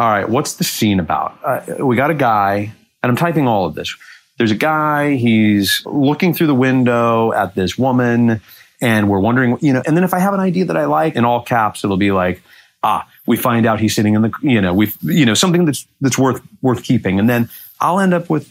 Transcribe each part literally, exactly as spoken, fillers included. all right, what's the scene about? Uh, we got a guy, and I'm typing all of this. There's a guy, he's looking through the window at this woman, and we're wondering, you know, and then if I have an idea that I like, in all caps, it'll be like, ah, we find out he's sitting in the, you know, we've, you know, something that's, that's worth, worth keeping. And then I'll end up with,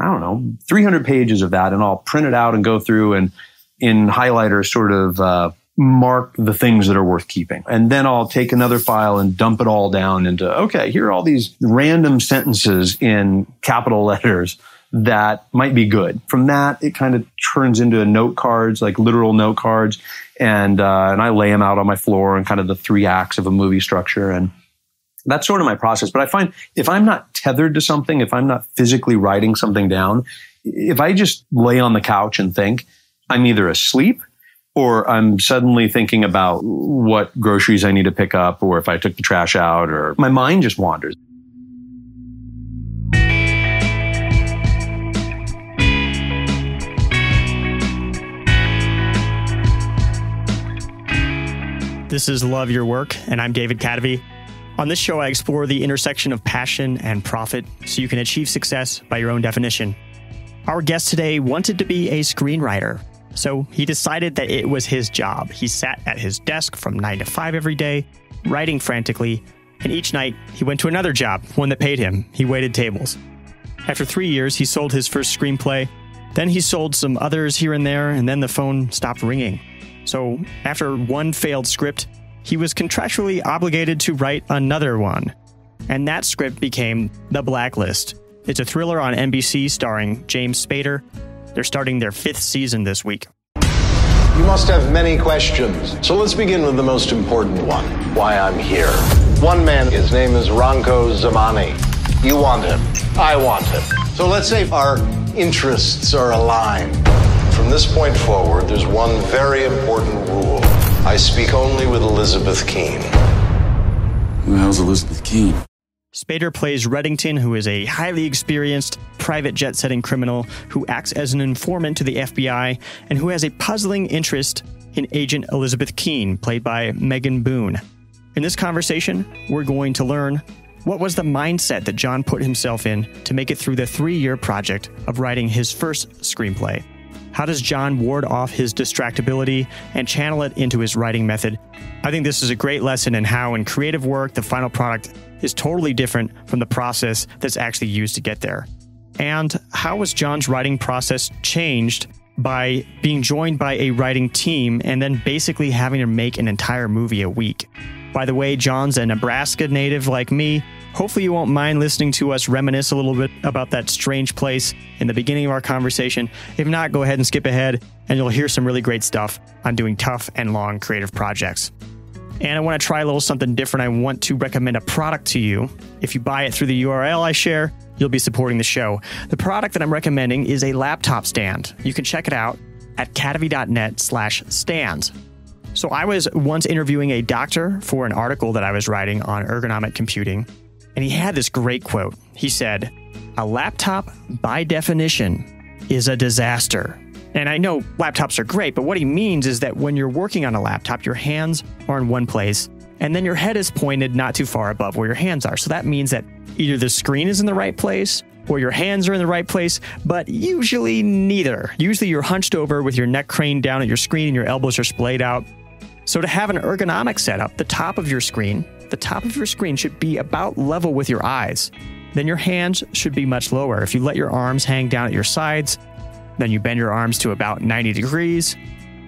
I don't know, three hundred pages of that, and I'll print it out and go through and in highlighter sort of uh, mark the things that are worth keeping. And then I'll take another file and dump it all down into, okay, here are all these random sentences in capital letters that might be good. From that, it kind of turns into note cards, like literal note cards. And, uh, and I lay them out on my floor in kind of the three acts of a movie structure. And that's sort of my process. But I find if I'm not tethered to something, if I'm not physically writing something down, if I just lay on the couch and think, I'm either asleep or I'm suddenly thinking about what groceries I need to pick up, or if I took the trash out, or my mind just wanders. This is Love Your Work, and I'm David Kadavy. On this show, I explore the intersection of passion and profit so you can achieve success by your own definition. Our guest today wanted to be a screenwriter, so he decided that it was his job. He sat at his desk from nine to five every day, writing frantically, and each night he went to another job, one that paid him. He waited tables. After three years, he sold his first screenplay. Then he sold some others here and there, and then the phone stopped ringing. So after one failed script, he was contractually obligated to write another one. And that script became The Blacklist. It's a thriller on N B C starring James Spader. They're starting their fifth season this week. You must have many questions. So let's begin with the most important one, why I'm here. One man, his name is Ronco Zamani. You want him. I want him. So let's say our interests are aligned. From this point forward, there's one very important rule. I speak only with Elizabeth Keen. Who the hell's Elizabeth Keen? Spader plays Reddington, who is a highly experienced private jet-setting criminal who acts as an informant to the F B I and who has a puzzling interest in Agent Elizabeth Keen, played by Megan Boone. In this conversation, we're going to learn what was the mindset that John put himself in to make it through the three-year project of writing his first screenplay. How does John ward off his distractibility and channel it into his writing method? I think this is a great lesson in how in creative work, the final product is totally different from the process that's actually used to get there. And how was John's writing process changed by being joined by a writing team and then basically having to make an entire movie a week? By the way, John's a Nebraska native like me. Hopefully you won't mind listening to us reminisce a little bit about that strange place in the beginning of our conversation. If not, go ahead and skip ahead, and you'll hear some really great stuff on doing tough and long creative projects. And I want to try a little something different. I want to recommend a product to you. If you buy it through the U R L I share, you'll be supporting the show. The product that I'm recommending is a laptop stand. You can check it out at kadavy.net slash stands. So I was once interviewing a doctor for an article that I was writing on ergonomic computing, and he had this great quote. He said, "A laptop, by definition, is a disaster." And I know laptops are great, but what he means is that when you're working on a laptop, your hands are in one place, and then your head is pointed not too far above where your hands are. So that means that either the screen is in the right place or your hands are in the right place, but usually neither. Usually you're hunched over with your neck craned down at your screen and your elbows are splayed out. So to have an ergonomic setup, the top of your screen, the top of your screen should be about level with your eyes. Then your hands should be much lower. If you let your arms hang down at your sides, then you bend your arms to about ninety degrees.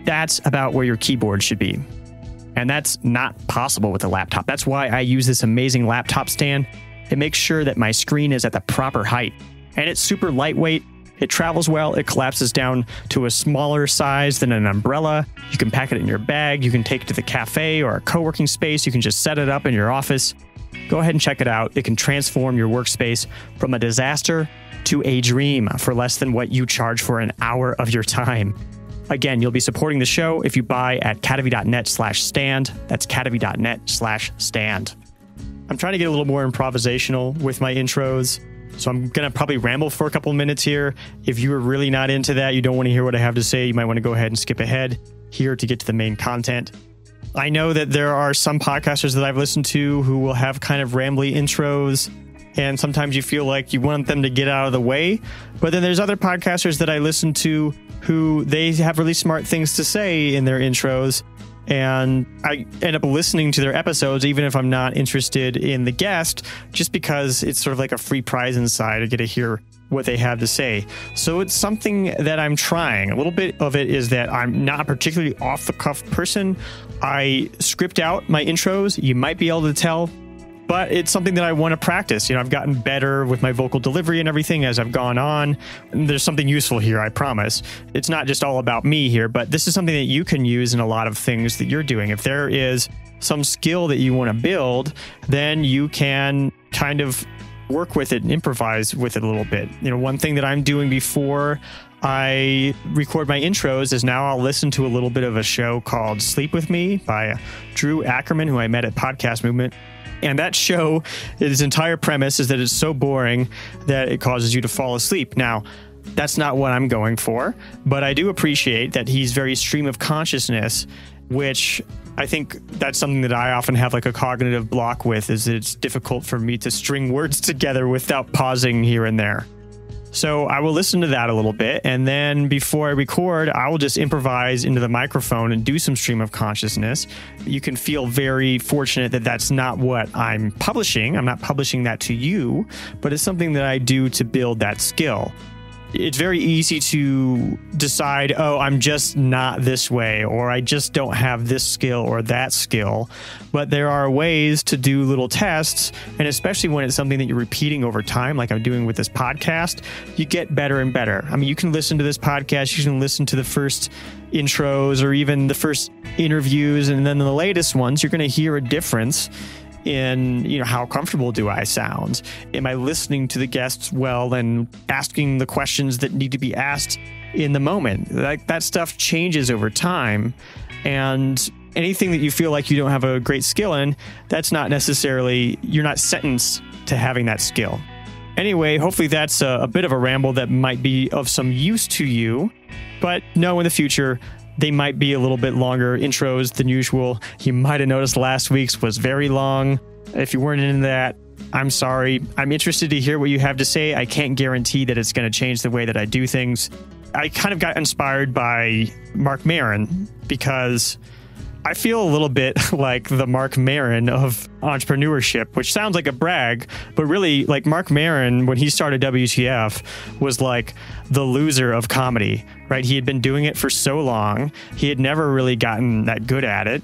That's about where your keyboard should be. And that's not possible with a laptop. That's why I use this amazing laptop stand. It makes sure that my screen is at the proper height. And it's super lightweight. It travels well. It collapses down to a smaller size than an umbrella. You can pack it in your bag. You can take it to the cafe or a co-working space. You can just set it up in your office. Go ahead and check it out. It can transform your workspace from a disaster to a dream for less than what you charge for an hour of your time. Again, you'll be supporting the show if you buy at kadavy.net slash stand. That's kadavy.net slash stand. I'm trying to get a little more improvisational with my intros. So I'm going to probably ramble for a couple minutes here. If you are really not into that, you don't want to hear what I have to say, you might want to go ahead and skip ahead here to get to the main content. I know that there are some podcasters that I've listened to who will have kind of rambly intros, and sometimes you feel like you want them to get out of the way. But then there's other podcasters that I listen to who they have really smart things to say in their intros, and I end up listening to their episodes, even if I'm not interested in the guest, just because it's sort of like a free prize inside. I get to hear what they have to say. So it's something that I'm trying. A little bit of it is that I'm not a particularly off-the-cuff person. I script out my intros. You might be able to tell, but it's something that I want to practice. You know, I've gotten better with my vocal delivery and everything as I've gone on. There's something useful here, I promise. It's not just all about me here, but this is something that you can use in a lot of things that you're doing. If there is some skill that you want to build, then you can kind of work with it and improvise with it a little bit. You know, one thing that I'm doing before I record my intros is now I'll listen to a little bit of a show called Sleep With Me by Drew Ackerman, who I met at Podcast Movement. And that show, its entire premise is that it's so boring that it causes you to fall asleep. Now, that's not what I'm going for, but I do appreciate that he's very stream of consciousness, which I think that's something that I often have like a cognitive block with, is it's difficult for me to string words together without pausing here and there. So I will listen to that a little bit, and then before I record, I will just improvise into the microphone and do some stream of consciousness. You can feel very fortunate that that's not what I'm publishing. I'm not publishing that to you, but it's something that I do to build that skill. It's very easy to decide, oh, I'm just not this way, or I just don't have this skill or that skill. But there are ways to do little tests, and especially when it's something that you're repeating over time, like I'm doing with this podcast, you get better and better. I mean, you can listen to this podcast, you can listen to the first intros or even the first interviews, and then the latest ones, you're going to hear a difference in, you know, how comfortable do I sound? Am I listening to the guests well and asking the questions that need to be asked in the moment? Like, that stuff changes over time. And anything that you feel like you don't have a great skill in, that's not necessarily, you're not sentenced to having that skill. Anyway, hopefully that's a, a bit of a ramble that might be of some use to you. But no, in the future, they might be a little bit longer intros than usual. You might have noticed last week's was very long. If you weren't into that, I'm sorry. I'm interested to hear what you have to say. I can't guarantee that it's going to change the way that I do things. I kind of got inspired by Marc Maron because I feel a little bit like the Marc Maron of entrepreneurship, which sounds like a brag, but really, like, Marc Maron, when he started W T F, was like the loser of comedy, right? He had been doing it for so long. He had never really gotten that good at it,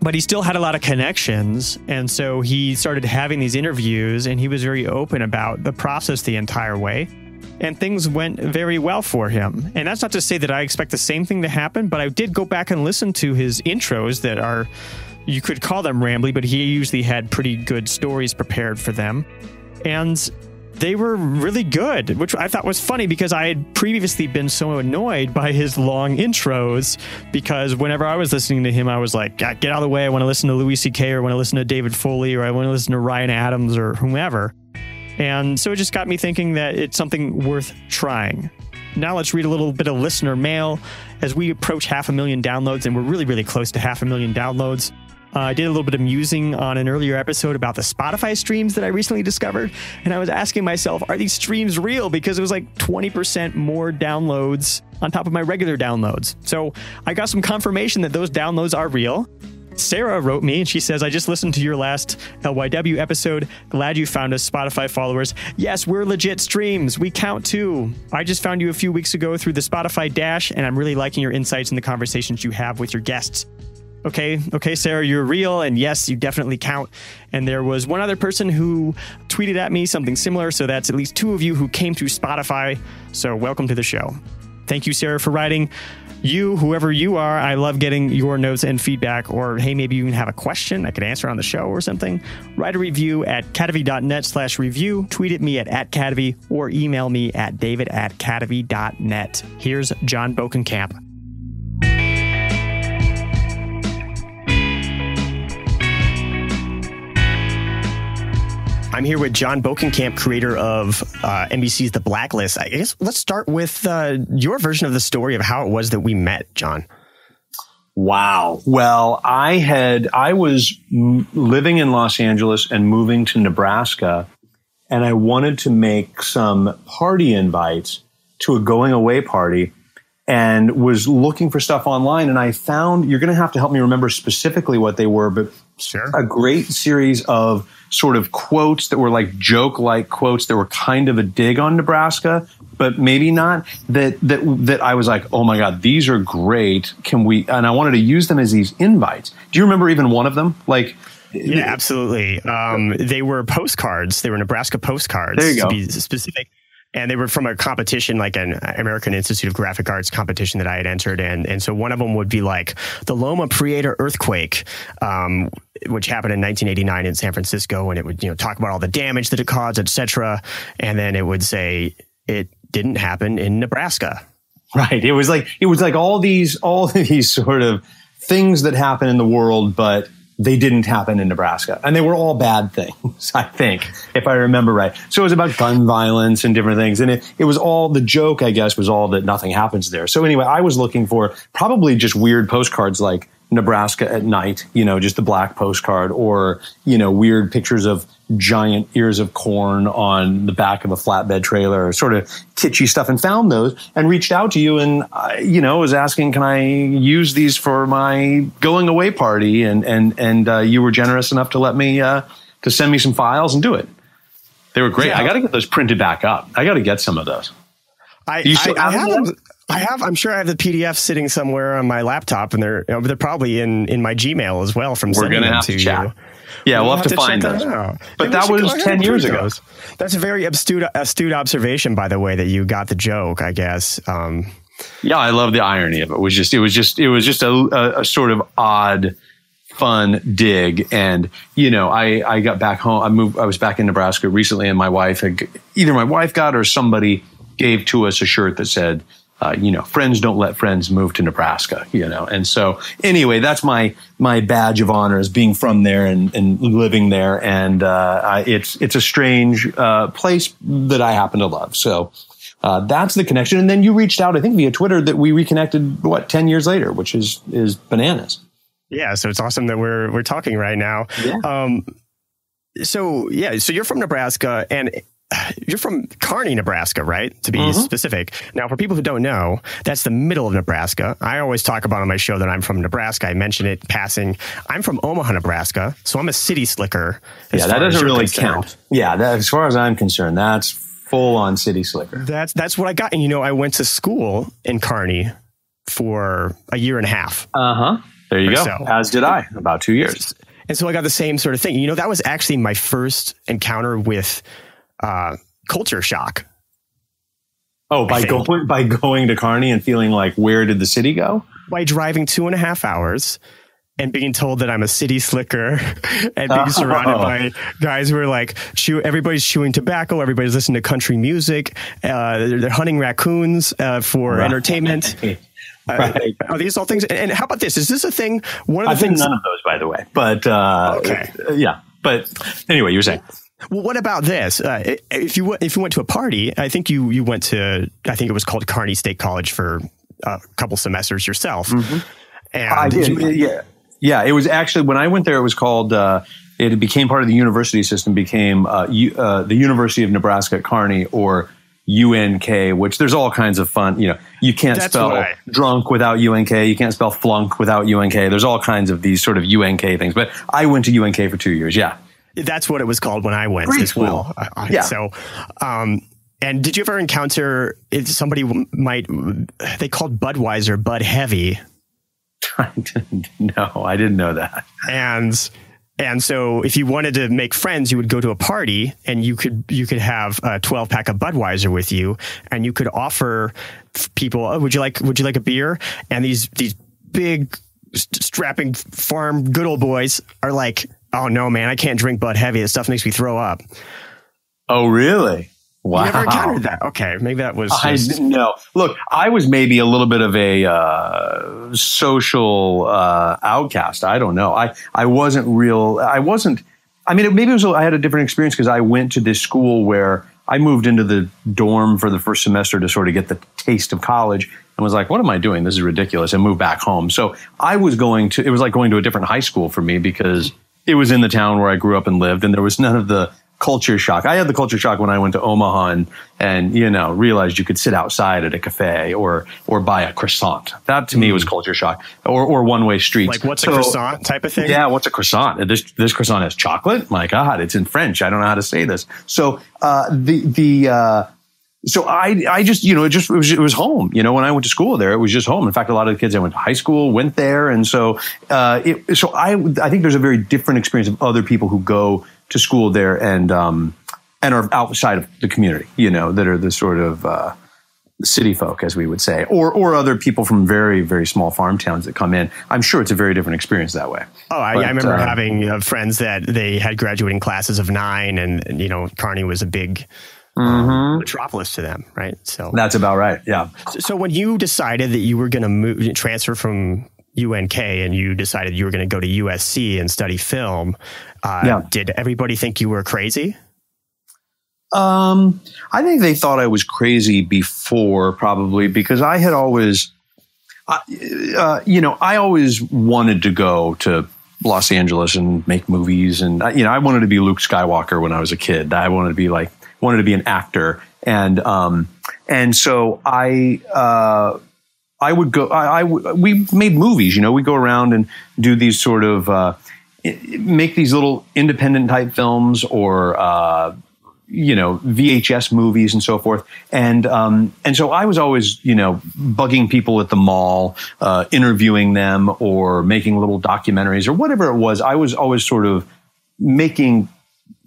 but he still had a lot of connections. And so he started having these interviews, and he was very open about the process the entire way. And things went very well for him. And that's not to say that I expect the same thing to happen, but I did go back and listen to his intros that are, you could call them rambly, but he usually had pretty good stories prepared for them. And they were really good, which I thought was funny because I had previously been so annoyed by his long intros, because whenever I was listening to him, I was like, get out of the way. I want to listen to Louis C K, or I want to listen to David Foley, or I want to listen to Ryan Adams, or whomever. And so it just got me thinking that it's something worth trying. Now let's read a little bit of listener mail as we approach half a million downloads, and we're really, really close to half a million downloads. Uh, I did a little bit of musing on an earlier episode about the Spotify streams that I recently discovered, and I was asking myself, are these streams real? Because it was like twenty percent more downloads on top of my regular downloads. So I got some confirmation that those downloads are real. Sarah wrote me and she says, I just listened to your last L Y W episode. Glad you found us, Spotify followers. Yes, we're legit streams. We count too. I just found you a few weeks ago through the Spotify Dash, and I'm really liking your insights and the conversations you have with your guests. Okay, okay, Sarah, you're real, and yes, you definitely count. And there was one other person who tweeted at me something similar, so that's at least two of you who came through Spotify. So welcome to the show. Thank you, Sarah, for writing. You, whoever you are, I love getting your notes and feedback, or hey, maybe you can have a question I could answer on the show or something. Write a review at kadavy.net slash review. Tweet at me at at kadavy, or email me at david at kadavy.net. Here's John Bokenkamp. I'm here with John Bokenkamp, creator of uh, N B C's The Blacklist. I guess let's start with uh, your version of the story of how it was that we met, John. Wow. Well, I had, I was m- living in Los Angeles and moving to Nebraska, and I wanted to make some party invites to a going away party and was looking for stuff online. And I found, you're going to have to help me remember specifically what they were, but sure, a great series of sort of quotes that were like joke-like quotes that were kind of a dig on Nebraska, but maybe not, that that that I was like, oh my God, these are great. Can we, and I wanted to use them as these invites. Do you remember even one of them? Like, yeah, absolutely. Um, they were postcards. They were Nebraska postcards, there you go, to be specific. And they were from a competition, like an American Institute of Graphic Arts competition that I had entered. And, and so one of them would be like the Loma Prieta earthquake, um, which happened in nineteen eighty-nine in San Francisco. And it would, you know, talk about all the damage that it caused, et cetera. And then it would say it didn't happen in Nebraska. Right. It was like, it was like all these, all these sort of things that happen in the world, but they didn't happen in Nebraska. And they were all bad things, I think, if I remember right. So it was about gun violence and different things. And it, it was all, the joke, I guess, was all that nothing happens there. So anyway, I was looking for probably just weird postcards like Nebraska at night, you know, just the black postcard, or, you know, weird pictures of giant ears of corn on the back of a flatbed trailer, sort of kitschy stuff, and found those and reached out to you and, uh, you know, was asking, can I use these for my going away party? And, and, and, uh, you were generous enough to let me, uh, to send me some files and do it. They were great. Yeah. I got to get those printed back up. I got to get some of those. I, you still I, I have them. I have, I'm sure I have the P D F sitting somewhere on my laptop, and they're they're probably in, in my Gmail as well from sending them to you. Yeah, we'll have to find those. But that was ten years ago. That's a very astute, astute observation, by the way, that you got the joke, I guess. Um, yeah, I love the irony of it. It was just, it was just, it was just a, a, a sort of odd, fun dig. And, you know, I, I got back home. I moved, I was back in Nebraska recently, and my wife had, either my wife got or somebody gave to us a shirt that said, Uh, you know, friends don't let friends move to Nebraska, you know. And so anyway, that's my my badge of honor, is being from there and, and living there. And uh, I, it's it's a strange uh, place that I happen to love. So uh, that's the connection. And then you reached out, I think, via Twitter, that we reconnected, what, ten years later, which is is bananas. Yeah. So it's awesome that we're we're talking right now. Yeah. Um, so, yeah. So you're from Nebraska, and you're from Kearney, Nebraska, right? To be mm-hmm. specific. Now, for people who don't know, that's the middle of Nebraska. I always talk about on my show that I'm from Nebraska. I mention it passing. I'm from Omaha, Nebraska, so I'm a city slicker. Yeah, that doesn't really concerned. count. Yeah, that, as far as I'm concerned, that's full-on city slicker. That's that's what I got. And, you know, I went to school in Kearney for a year and a half. Uh-huh. There you go. So. As did I, about two years. And so I got the same sort of thing. You know, that was actually my first encounter with Uh, culture shock. Oh, by going by going to Kearney and feeling like, where did the city go? By driving two and a half hours and being told that I'm a city slicker and being oh. surrounded by guys who are like, chew, everybody's chewing tobacco, everybody's listening to country music, uh, they're, they're hunting raccoons uh, for right. entertainment. Right. Uh, are these all things? And how about this? Is this a thing? One of the I've things. None of those, by the way. But uh, okay, yeah. But anyway, you were saying. Well, what about this? Uh, if you if you went to a party, I think you you went to, I think it was called Kearney State College for a couple semesters yourself. Mm-hmm. And I did. You, yeah, yeah. It was actually, when I went there, it was called. Uh, it became part of the university system. Became uh, U, uh, the University of Nebraska at Kearney, or U N K, which there's all kinds of fun. You know, you can't That's spell I, drunk without U N K. You can't spell flunk without U N K. There's all kinds of these sort of U N K things. But I went to U N K for two years. Yeah. That's what it was called when I went Great as well. Cool. Yeah. So, um, and did you ever encounter if somebody might, they called Budweiser Bud Heavy? I didn't know. I didn't know that. And, and so if you wanted to make friends, you would go to a party and you could, you could have a twelve pack of Budweiser with you, and you could offer people, oh, would you like, would you like a beer? And these, these big strapping farm good old boys are like, oh, no, man, I can't drink Bud Heavy. This stuff makes me throw up. Oh, really? Wow. You never encountered that. Okay, maybe that was... I just... didn't know. Look, I was maybe a little bit of a uh, social uh, outcast. I don't know. I, I wasn't real... I wasn't... I mean, it, maybe it was. I had a different experience because I went to this school where I moved into the dorm for the first semester to sort of get the taste of college and was like, what am I doing? This is ridiculous. And moved back home. So I was going to, it was like going to a different high school for me because it was in the town where I grew up and lived. And there was none of the culture shock. I had the culture shock when I went to Omaha and, and you know, realized you could sit outside at a cafe or or buy a croissant. That, to me, was culture shock. Or or one-way streets. Like, what's so, a croissant type of thing? Yeah, what's a croissant? This this croissant has chocolate? My God, it's in French. I don't know how to say this. So uh, the the uh, so I I just, you know, it just it was, it was home. You know, when I went to school there, it was just home. In fact, a lot of the kids I went to high school went there. And so, uh, it, so I, I think there's a very different experience of other people who go to school there and um, and are outside of the community, you know, that are the sort of uh, city folk, as we would say, or or other people from very, very small farm towns that come in. I'm sure it's a very different experience that way. Oh, I, but, I remember uh, having uh, friends that they had graduating classes of nine, and, you know, Kearney was a big mm-hmm. metropolis to them, right? So that's about right. Yeah. So, so when you decided that you were going to move, transfer from U N K and you decided you were going to go to U S C and study film, Uh, yeah. did everybody think you were crazy? Um, I think they thought I was crazy before, probably, because I had always, uh, uh, you know, I always wanted to go to Los Angeles and make movies. And, you know, I wanted to be Luke Skywalker when I was a kid. I wanted to be like, wanted to be an actor. And, um, and so I, uh, I would go, I, I w- we made movies, you know, we go around and do these sort of, uh, make these little independent type films or, uh, you know, V H S movies and so forth. And, um, and so I was always, you know, bugging people at the mall, uh, interviewing them or making little documentaries or whatever it was. I was always sort of making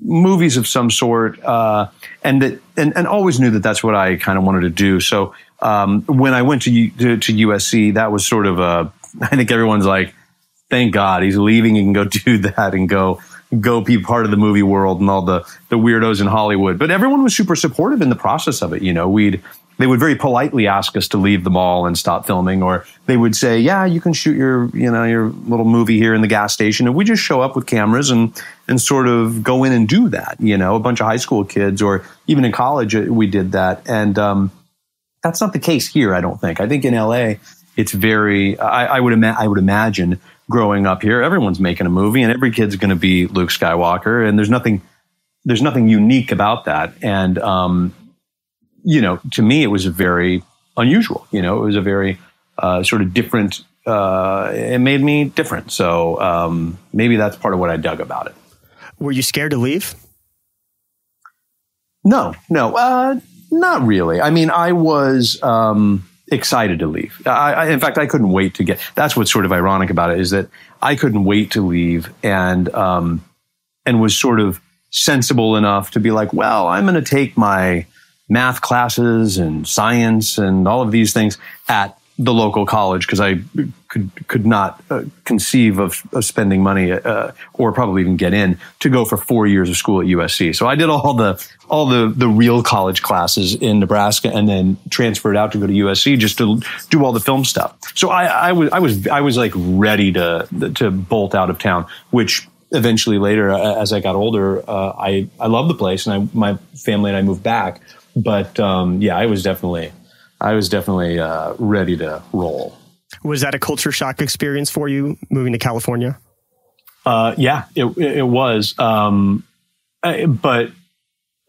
movies of some sort. Uh, and that, and, and always knew that that's what I kind of wanted to do. So, um, when I went to, U- to, to U S C, that was sort of a, I think everyone's like, thank God he's leaving. He can go do that and go go be part of the movie world and all the the weirdos in Hollywood. But everyone was super supportive in the process of it. You know, we'd they would very politely ask us to leave the mall and stop filming, or they would say, "Yeah, you can shoot your you know your little movie here in the gas station." And we just show up with cameras and and sort of go in and do that. You know, a bunch of high school kids, or even in college, we did that. And um, that's not the case here, I don't think. I think in L A, it's very. I, I would ima- I would imagine. Growing up here, everyone's making a movie and every kid's going to be Luke Skywalker. And there's nothing, there's nothing unique about that. And, um, you know, to me, it was very unusual, you know, it was a very, uh, sort of different, uh, it made me different. So, um, maybe that's part of what I dug about it. Were you scared to leave? No, no, uh, not really. I mean, I was, um, excited to leave. I, I, in fact, I couldn't wait to get, that's what's sort of ironic about it is that I couldn't wait to leave and, um, and was sort of sensible enough to be like, well, I'm going to take my math classes and science and all of these things at the local college because I could, could not uh, conceive of, of spending money uh, or probably even get in to go for four years of school at U S C. So I did all the all the the real college classes in Nebraska and then transferred out to go to U S C just to do all the film stuff. So I, I was I was I was like ready to to bolt out of town, which eventually later as I got older, uh, I I loved the place and I, my family and I moved back. But um, yeah, I was definitely. I was definitely uh, ready to roll. Was that a culture shock experience for you moving to California? Uh, yeah, it, it was. Um, I, but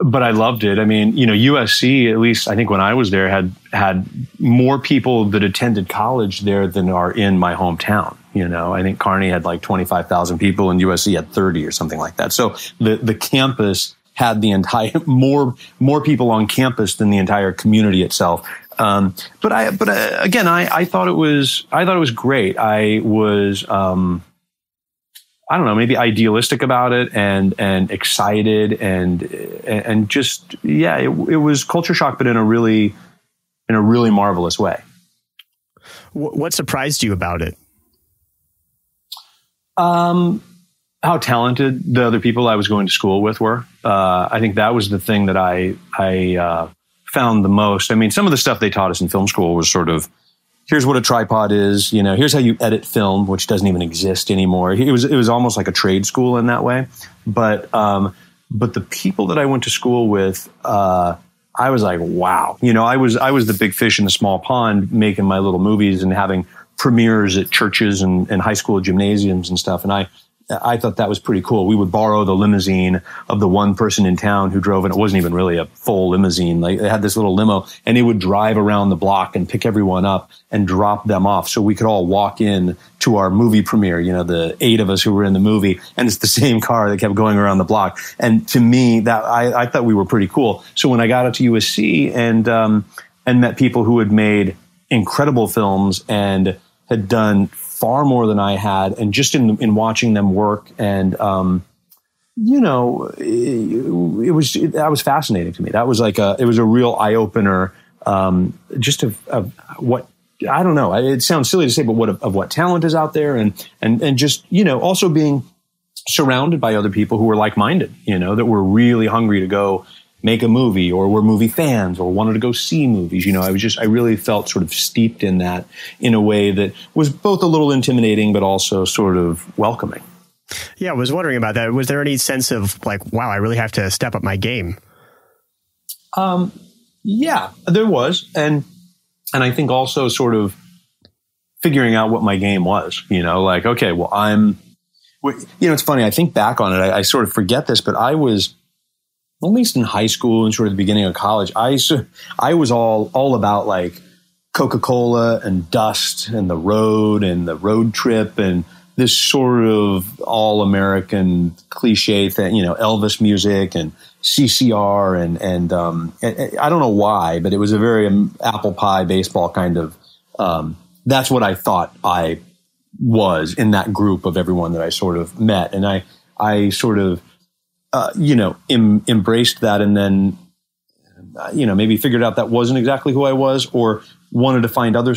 but I loved it. I mean, you know, U S C, at least I think when I was there, had had more people that attended college there than are in my hometown. You know, I think Kearney had like twenty-five thousand people and U S C had thirty or something like that. So the, the campus had the entire more more people on campus than the entire community itself. Um, but I, but uh, again, I, I thought it was, I thought it was great. I was, um, I don't know, maybe idealistic about it and, and excited and, and just, yeah, it, it was culture shock, but in a really, in a really marvelous way. What surprised you about it? Um, how talented the other people I was going to school with were. Uh, I think that was the thing that I, I, uh, found the most. I mean, some of the stuff they taught us in film school was sort of, here's what a tripod is, you know, here's how you edit film, which doesn't even exist anymore. It was, it was almost like a trade school in that way. But, um, But the people that I went to school with, uh, I was like, wow. You know, I was I was the big fish in the small pond, making my little movies and having premieres at churches and, and high school gymnasiums and stuff. And I I thought that was pretty cool. We would borrow the limousine of the one person in town who drove, and it wasn't even really a full limousine. Like, they had this little limo, and they would drive around the block and pick everyone up and drop them off, so we could all walk in to our movie premiere. You know, the eight of us who were in the movie, and it's the same car that kept going around the block. And to me, that I, I thought we were pretty cool. So when I got up to U S C and um, and met people who had made incredible films and had done far more than I had, and just in in watching them work, and um, you know, it, it was it, that was fascinating to me. That was like a it was a real eye opener, um, just of, of what I don't know. It sounds silly to say, but what of, of what talent is out there, and and and just, you know, also being surrounded by other people who were like minded, you know, that were really hungry to go make a movie, or were movie fans, or wanted to go see movies. You know, I was just, I really felt sort of steeped in that in a way that was both a little intimidating, but also sort of welcoming. Yeah, I was wondering about that. Was there any sense of like, wow, I really have to step up my game? Um, yeah, there was. And, and I think also sort of figuring out what my game was, you know, like, okay, well, I'm, you know, it's funny. I think back on it, I, I sort of forget this, but I was, at least in high school and sort of the beginning of college, I, I was all, all about like Coca-Cola and dust and the road and the road trip and this sort of all-American cliche thing, you know, Elvis music and C C R and, and um, I don't know why, but it was a very apple pie baseball kind of, um, that's what I thought I was in that group of everyone that I sort of met. And I, I sort of, Uh, you know, em- embraced that, and then, uh, you know, maybe figured out that wasn't exactly who I was, or wanted to find other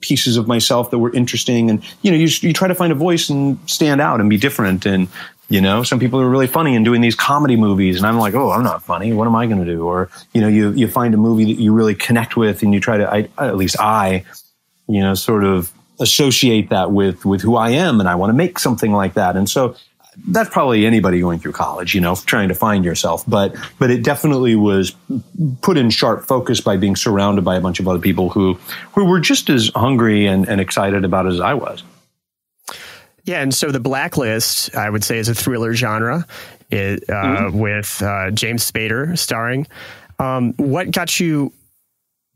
pieces of myself that were interesting. And, you know, you, you try to find a voice and stand out and be different. And, you know, some people are really funny and doing these comedy movies, and I'm like, oh, I'm not funny. What am I going to do? Or, you know, you, you find a movie that you really connect with, and you try to, I, at least I, you know, sort of associate that with, with who I am. And I want to make something like that. And so, that's probably anybody going through college, you know, trying to find yourself. But but it definitely was put in sharp focus by being surrounded by a bunch of other people who, who were just as hungry and, and excited about it as I was. Yeah, and so The Blacklist, I would say, is a thriller genre it, uh, mm-hmm. with uh, James Spader starring. Um, what got you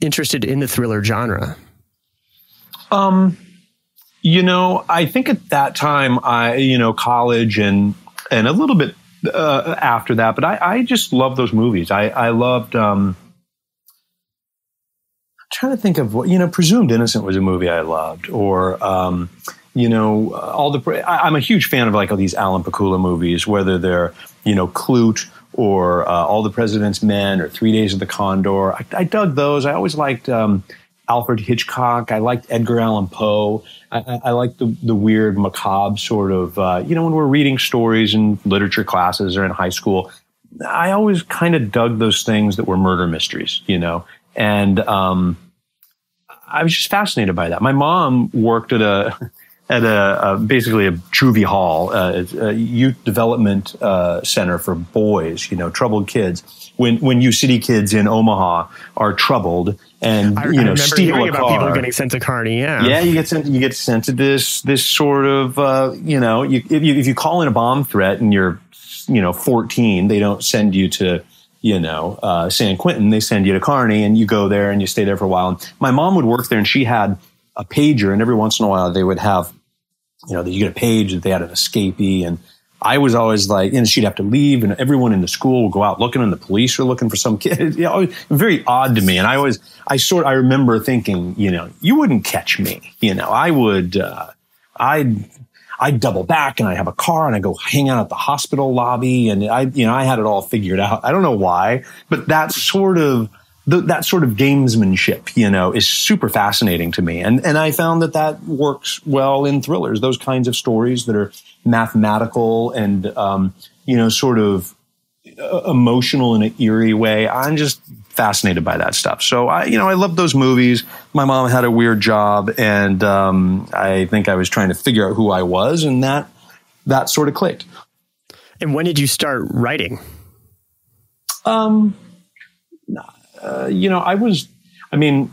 interested in the thriller genre? Um. You know, I think at that time, I, you know, college and and a little bit uh, after that, but I, I just loved those movies. I, I loved, um, I'm trying to think of what, you know, Presumed Innocent was a movie I loved, or, um, you know, all the, I, I'm a huge fan of like all these Alan Pakula movies, whether they're, you know, Clute or uh, All the President's Men or Three Days of the Condor. I, I dug those. I always liked um, Alfred Hitchcock. I liked Edgar Allan Poe. I, I like the, the weird, macabre sort of, uh, you know, when we're reading stories in literature classes or in high school, I always kind of dug those things that were murder mysteries, you know, and um, I was just fascinated by that. My mom worked at a, at a, a basically a juvie hall, uh, a youth development uh, center for boys, you know, troubled kids. When when U City kids in Omaha are troubled. And I, you know, I remember steal hearing a about car. People getting sent to Kearney. Yeah, yeah, you get sent. You get sent to this this sort of uh, you know, you, if you if you call in a bomb threat and you're, you know, fourteen, they don't send you to, you know, uh, San Quentin. They send you to Kearney, and you go there and you stay there for a while. And my mom would work there, and she had a pager, and every once in a while they would have, you know, you get a page that they had an escapee, and I was always like, and she'd have to leave, and everyone in the school would go out looking, and the police were looking for some kid. You know, very odd to me. And I always, I sort, I remember thinking, you know, you wouldn't catch me. You know, I would, uh, I'd, I'd double back, and I'd have a car, and I'd go hang out at the hospital lobby, and I, you know, I had it all figured out. I don't know why, but that sort of, th- that sort of gamesmanship, you know, is super fascinating to me. And, and I found that that works well in thrillers, those kinds of stories that are mathematical and, um, you know, sort of emotional in an eerie way. I'm just fascinated by that stuff. So I, you know, I love those movies. My mom had a weird job, and, um, I think I was trying to figure out who I was, and that, that sort of clicked. And when did you start writing? Um, uh, you know, I was, I mean,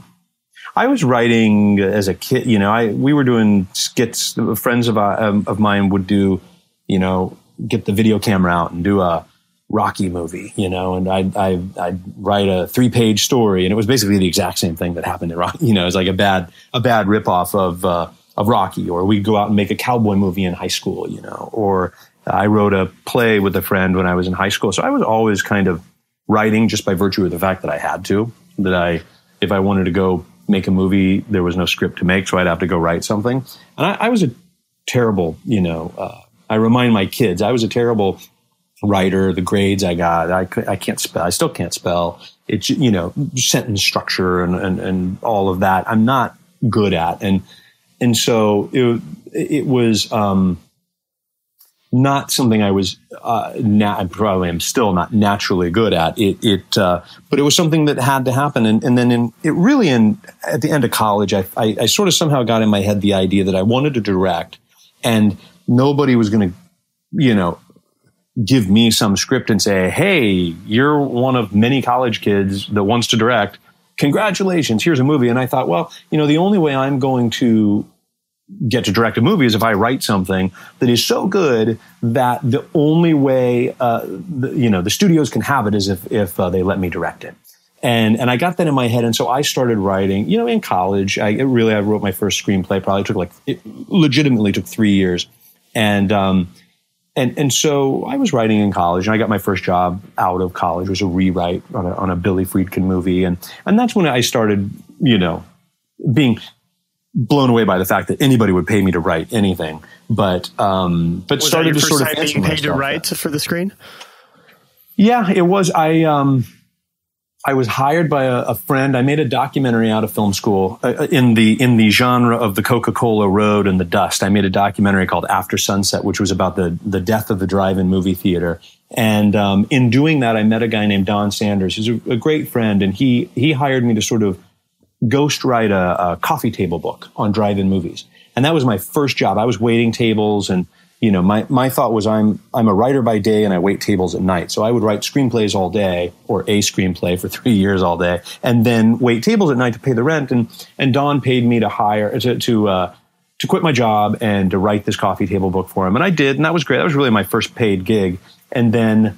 I was writing as a kid, you know, I, we were doing skits. Friends of, um, of mine would do, you know, get the video camera out and do a Rocky movie, you know, and I'd, I'd, I'd write a three page story, and it was basically the exact same thing that happened in Rocky. You know, it's like a bad, a bad ripoff of, uh, of Rocky, or we'd go out and make a cowboy movie in high school, you know, or I wrote a play with a friend when I was in high school. So I was always kind of writing just by virtue of the fact that I had to, that I, if I wanted to go make a movie, there was no script to make, so I'd have to go write something. And I, I was a terrible, you know, uh, I remind my kids, I was a terrible writer. The grades I got, I, I can't spell, I still can't spell. It's, you know, sentence structure and, and, and all of that I'm not good at. And, and so it, it was, um, not something I was, uh, na- I probably am still not naturally good at it. It, uh, but it was something that had to happen. And, and then in, it really in, at the end of college, I, I, I sort of somehow got in my head the idea that I wanted to direct, and nobody was going to, you know, give me some script and say, "Hey, you're one of many college kids that wants to direct. Congratulations. Here's a movie." And I thought, well, you know, the only way I'm going to get to direct a movie is if I write something that is so good that the only way, uh, the, you know, the studios can have it is if, if uh, they let me direct it. And, and I got that in my head. And so I started writing, you know, in college. I it really, I wrote my first screenplay, probably took like, it legitimately took three years. And, um, and, and so I was writing in college, and I got my first job out of college. It was a rewrite on a, on a Billy Friedkin movie. And, and that's when I started, you know, being blown away by the fact that anybody would pay me to write anything, but um, but was started that your to first sort time of being paid to write that. For the screen. Yeah, it was. I um, I was hired by a, a friend. I made a documentary out of film school uh, in the in the genre of the Coca-Cola Road and the Dust. I made a documentary called After Sunset, which was about the the death of the drive-in movie theater. And um, in doing that, I met a guy named Don Sanders, who's a, a great friend, and he he hired me to sort of ghostwrite a, a coffee table book on drive-in movies. And that was my first job. I was waiting tables, and, you know, my, my thought was I'm, I'm a writer by day and I wait tables at night. So I would write screenplays all day, or a screenplay for three years all day, and then wait tables at night to pay the rent. And, and Don paid me to hire, to, to, uh, to quit my job and to write this coffee table book for him. And I did, and that was great. That was really my first paid gig. And then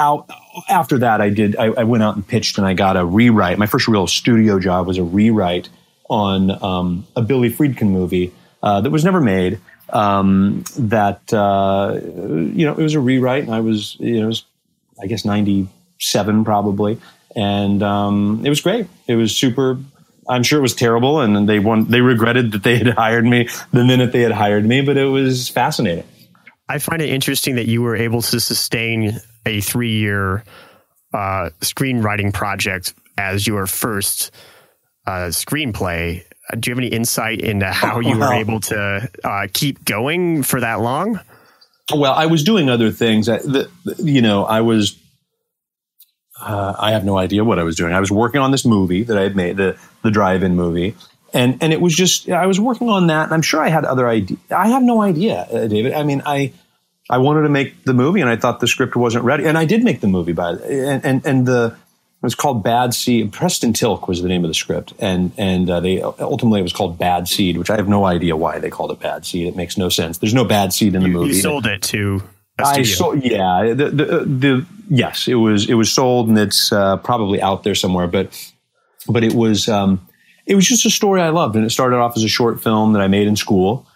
out after that, I did. I, I went out and pitched, and I got a rewrite. My first real studio job was a rewrite on um, a Billy Friedkin movie uh, that was never made. Um, that uh, you know, it was a rewrite, and I was, you know, it was, I guess ninety-seven probably, and um, it was great. It was super. I'm sure it was terrible, and they won. They regretted that they had hired me the minute they had hired me, but it was fascinating. I find it interesting that you were able to sustain a three-year uh, screenwriting project as your first uh, screenplay. Do you have any insight into how you well, were able to uh, keep going for that long? Well, I was doing other things. I, the, you know, I was... Uh, I have no idea what I was doing. I was working on this movie that I had made, the, the drive-in movie. And, and it was just... I was working on that, and I'm sure I had other ideas. I have no idea, uh, David. I mean, I... I wanted to make the movie, and I thought the script wasn't ready. And I did make the movie by, and, and, and the, it was called Bad Seed. Preston Tilk was the name of the script. And, and, uh, they ultimately, it was called Bad Seed, which I have no idea why they called it Bad Seed. It makes no sense. There's no bad seed in the you, movie. You sold it to a studio. I sold, yeah. The, the, the, yes, it was, it was sold, and it's, uh, probably out there somewhere, but, but it was, um, it was just a story I loved. And it started off as a short film that I made in school.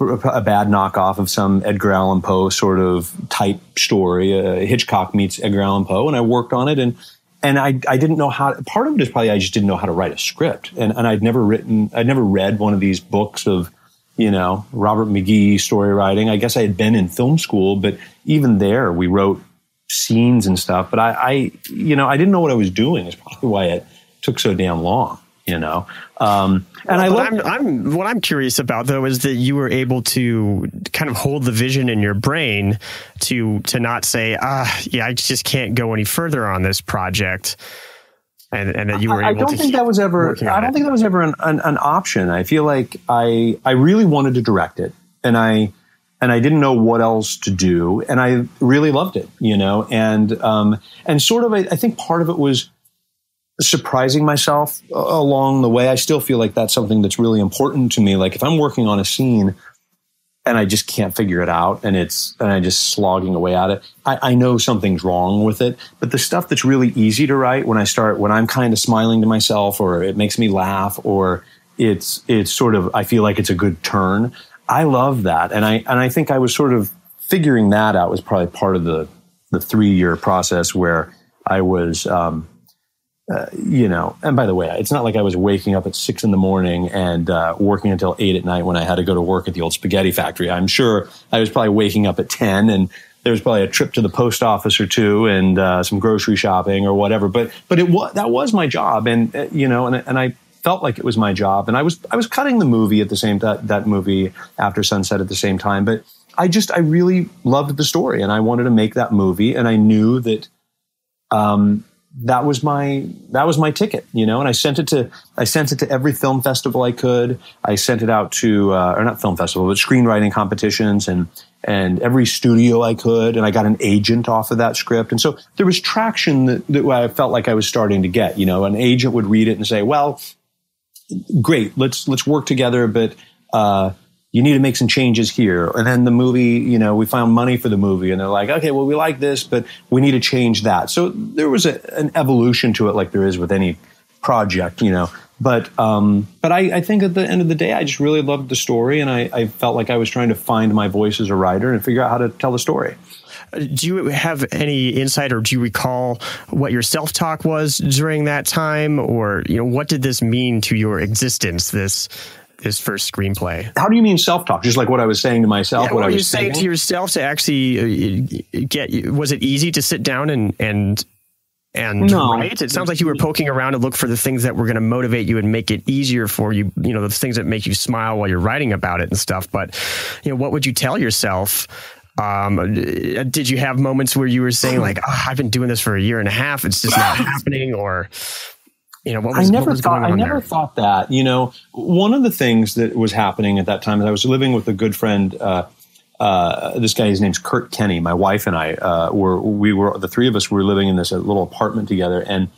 A bad knockoff of some Edgar Allan Poe sort of type story. Uh, Hitchcock meets Edgar Allan Poe, and I worked on it, and and I I didn't know how. Part of it is probably I just didn't know how to write a script, and and I'd never written, I'd never read one of these books of, you know, Robert McGee story writing. I guess I had been in film school, but even there we wrote scenes and stuff. But I, I you know, I didn't know what I was doing. Is probably why it took so damn long. You know, um, and well, I love. I'm, I'm what I'm curious about though is that you were able to kind of hold the vision in your brain to to not say, ah, yeah, I just can't go any further on this project, and and that you were. I, able I don't to think that was ever. I don't it. think that was ever an, an, an option. I feel like I I really wanted to direct it, and I and I didn't know what else to do. And I really loved it, you know, and, um, and sort of, I, I think part of it was surprising myself along the way. I still feel like that's something that's really important to me. Like if I'm working on a scene and I just can't figure it out and it's, and I'm just slogging away at it, I, I know something's wrong with it. But the stuff that's really easy to write, when I start, when I'm kind of smiling to myself or it makes me laugh or it's, it's sort of, I feel like it's a good turn. I love that. And I, and I think I was sort of figuring that out was probably part of the, the three year process where I was, um, Uh, you know, and by the way, it's not like I was waking up at six in the morning and uh, working until eight at night when I had to go to work at the old spaghetti factory. I'm sure I was probably waking up at ten and there was probably a trip to the post office or two and uh, some grocery shopping or whatever. But but it was, that was my job. And, uh, you know, and, and I felt like it was my job. And I was I was cutting the movie at the same time, that, that movie After Sunset at the same time. But I just, I really loved the story and I wanted to make that movie. And I knew that... um. That was my, that was my ticket, you know, and I sent it to, I sent it to every film festival I could. I sent it out to, uh, or not film festival, but screenwriting competitions and, and every studio I could. And I got an agent off of that script. And so there was traction that, that I felt like I was starting to get, you know, an agent would read it and say, well, great, let's, let's work together, but, uh, you need to make some changes here. And then the movie, you know, we found money for the movie and they're like, okay, well, we like this, but we need to change that. So there was a, an evolution to it like there is with any project, you know. But um, but I, I think at the end of the day, I just really loved the story and I, I felt like I was trying to find my voice as a writer and figure out how to tell the story. Do you have any insight or do you recall what your self-talk was during that time? Or, you know, what did this mean to your existence, this his first screenplay? How do you mean self-talk? Just like what I was saying to myself? Yeah, what, what I was you saying to yourself to actually get, was it easy to sit down and, and, and no. write? It sounds like you were poking around to look for the things that were going to motivate you and make it easier for you, you know, the things that make you smile while you're writing about it and stuff. But, you know, what would you tell yourself? Um, did you have moments where you were saying like, oh, I've been doing this for a year and a half, it's just not happening? Or... You know, what was, I never what was thought. I never there? thought that. You know, one of the things that was happening at that time is I was living with a good friend. Uh, uh, this guy, his name's Kurt Kenny. My wife and I uh, were we were the three of us were living in this little apartment together. And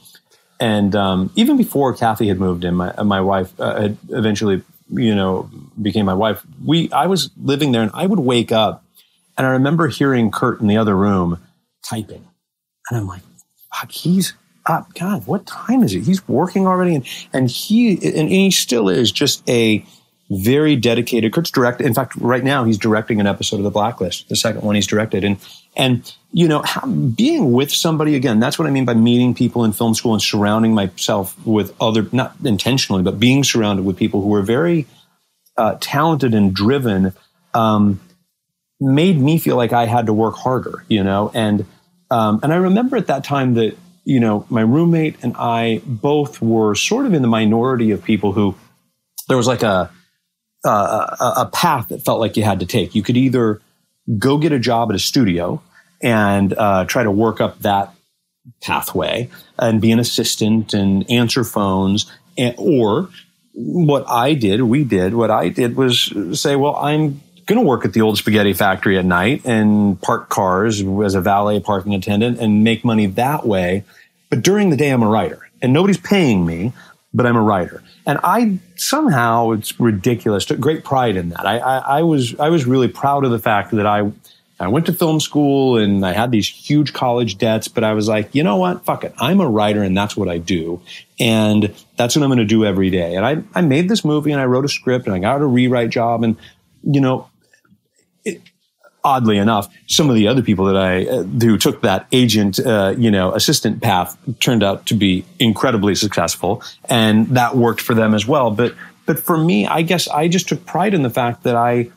and um, even before Kathy had moved in, my my wife uh, had eventually, you know, became my wife. We I was living there, and I would wake up, and I remember hearing Kurt in the other room typing, and I'm like, fuck, he's. God, what time is it? He's working already. And, and he, and he still is just a very dedicated, Kurt's direct. In fact, right now he's directing an episode of The Blacklist, the second one he's directed. And, and, you know, how, being with somebody again, that's what I mean by meeting people in film school and surrounding myself with other, not intentionally, but being surrounded with people who are very uh, talented and driven, um, made me feel like I had to work harder, you know? And, um, and I remember at that time that, you know, my roommate and I both were sort of in the minority of people who there was like a, a, a path that felt like you had to take. You could either go get a job at a studio and uh, try to work up that pathway and be an assistant and answer phones, and, or what I did, we did, what I did was say, well, I'm going to work at the old spaghetti factory at night and park cars as a valet parking attendant and make money that way. But during the day, I'm a writer and nobody's paying me, but I'm a writer. And I somehow, it's ridiculous, took great pride in that. I, I, I was, I was really proud of the fact that I, I went to film school and I had these huge college debts, but I was like, you know what? Fuck it. I'm a writer and that's what I do. And that's what I'm going to do every day. And I, I made this movie and I wrote a script and I got a rewrite job and, you know, it, oddly enough, some of the other people that I uh, who took that agent, uh, you know, assistant path turned out to be incredibly successful, and that worked for them as well. But but for me, I guess I just took pride in the fact that I,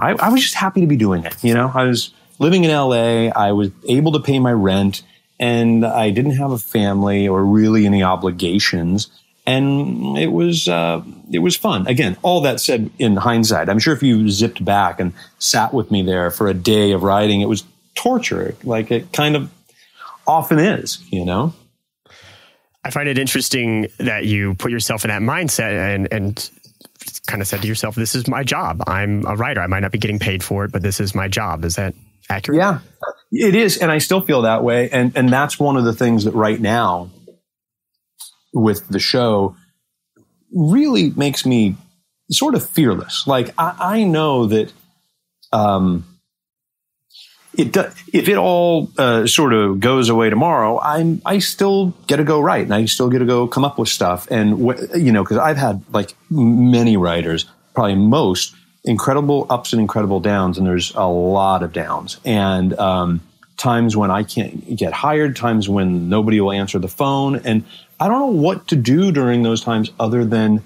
I, I was just happy to be doing it. You know, I was living in L A, I was able to pay my rent, and I didn't have a family or really any obligations. And it was uh, it was fun. Again, all that said, in hindsight, I'm sure if you zipped back and sat with me there for a day of writing, it was torture, like it kind of often is, you know? I find it interesting that you put yourself in that mindset and, and kind of said to yourself, this is my job. I'm a writer. I might not be getting paid for it, but this is my job. Is that accurate? Yeah, it is. And I still feel that way. And, and that's one of the things that right now with the show really makes me sort of fearless. Like I, I know that um, it does, if it all uh, sort of goes away tomorrow, I'm I still get to go write, and I still get to go come up with stuff. And you know, because I've had like many writers, probably most, incredible ups and incredible downs, and there's a lot of downs, and um, times when I can't get hired, times when nobody will answer the phone, and I don't know what to do during those times other than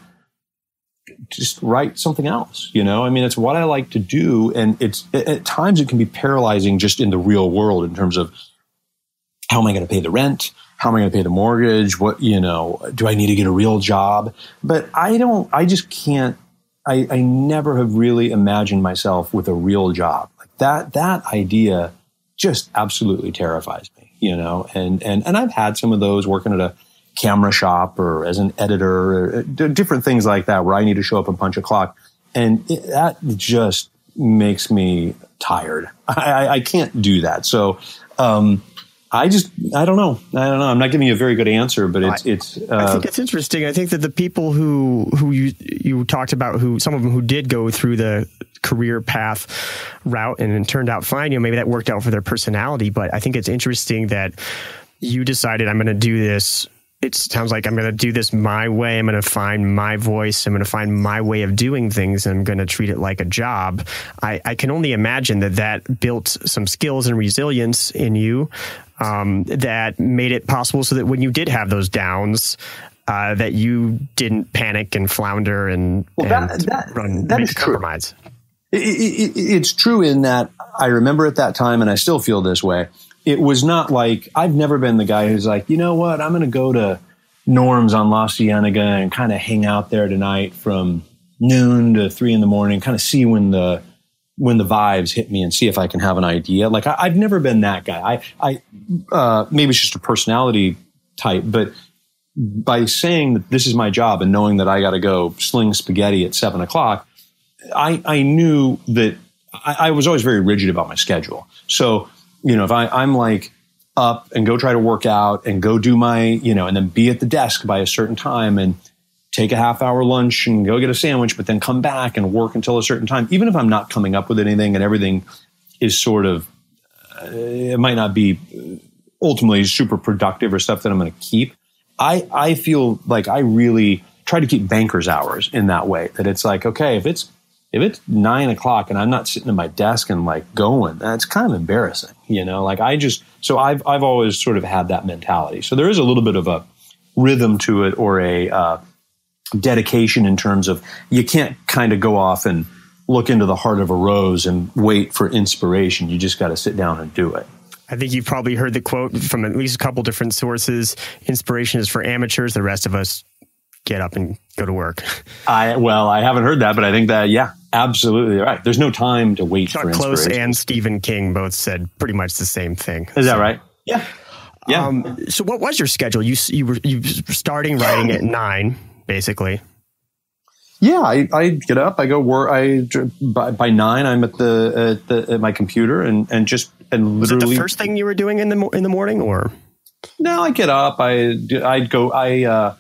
just write something else, you know? I mean, it's what I like to do. And it's at times it can be paralyzing just in the real world in terms of how am I going to pay the rent? How am I going to pay the mortgage? What, you know, do I need to get a real job? But I don't, I just can't, I, I never have really imagined myself with a real job. Like that, that idea just absolutely terrifies me, you know? And, and, and I've had some of those working at a camera shop or as an editor, or different things like that where I need to show up and punch a clock. And it, that just makes me tired. I, I can't do that. So um, I just, I don't know. I don't know. I'm not giving you a very good answer, but it's... I, it's, uh, I think it's interesting. I think that the people who, who you, you talked about, who some of them who did go through the career path route and it turned out fine, you know, maybe that worked out for their personality. But I think it's interesting that you decided I'm going to do this. It sounds like I'm going to do this my way. I'm going to find my voice. I'm going to find my way of doing things. And I'm going to treat it like a job. I, I can only imagine that that built some skills and resilience in you um, that made it possible so that when you did have those downs, uh, that you didn't panic and flounder and, well, that, and that, run, that is compromise. True. It, it, it's true in that I remember at that time, and I still feel this way, it was not like, I've never been the guy who's like, you know what, I'm going to go to Norm's on La Cienega and kind of hang out there tonight from noon to three in the morning, kind of see when the when the vibes hit me and see if I can have an idea. Like, I, I've never been that guy. I, I uh, maybe it's just a personality type, but by saying that this is my job and knowing that I got to go sling spaghetti at seven o'clock, I, I knew that I, I was always very rigid about my schedule. So... You know, if I, I'm like up and go try to work out and go do my, you know, and then be at the desk by a certain time and take a half hour lunch and go get a sandwich, but then come back and work until a certain time, even if I'm not coming up with anything and everything is sort of, uh, it might not be ultimately super productive or stuff that I'm going to keep. I, I feel like I really try to keep banker's hours in that way, that it's like, okay, if it's, If it's nine o'clock and I'm not sitting at my desk and like going, that's kind of embarrassing, you know, like I just, so I've, I've always sort of had that mentality. So there is a little bit of a rhythm to it or a uh, dedication in terms of you can't kind of go off and look into the heart of a rose and wait for inspiration. You just got to sit down and do it. I think you've probably heard the quote from at least a couple different sources. Inspiration is for amateurs. The rest of us get up and go to work. I, well, I haven't heard that, but I think that, yeah. Absolutely right. There's no time to wait Chuck for inspiration. Close and Stephen King both said pretty much the same thing. Is that so, right? Yeah. Yeah. Um, so what was your schedule? You you were you were starting writing at nine, basically. Yeah, I, I get up, I go work. I by, by nine, I'm at the at the at my computer and and just and literally. Was it the first thing you were doing in the in the morning, or? No, I get up. I I go. I. Uh,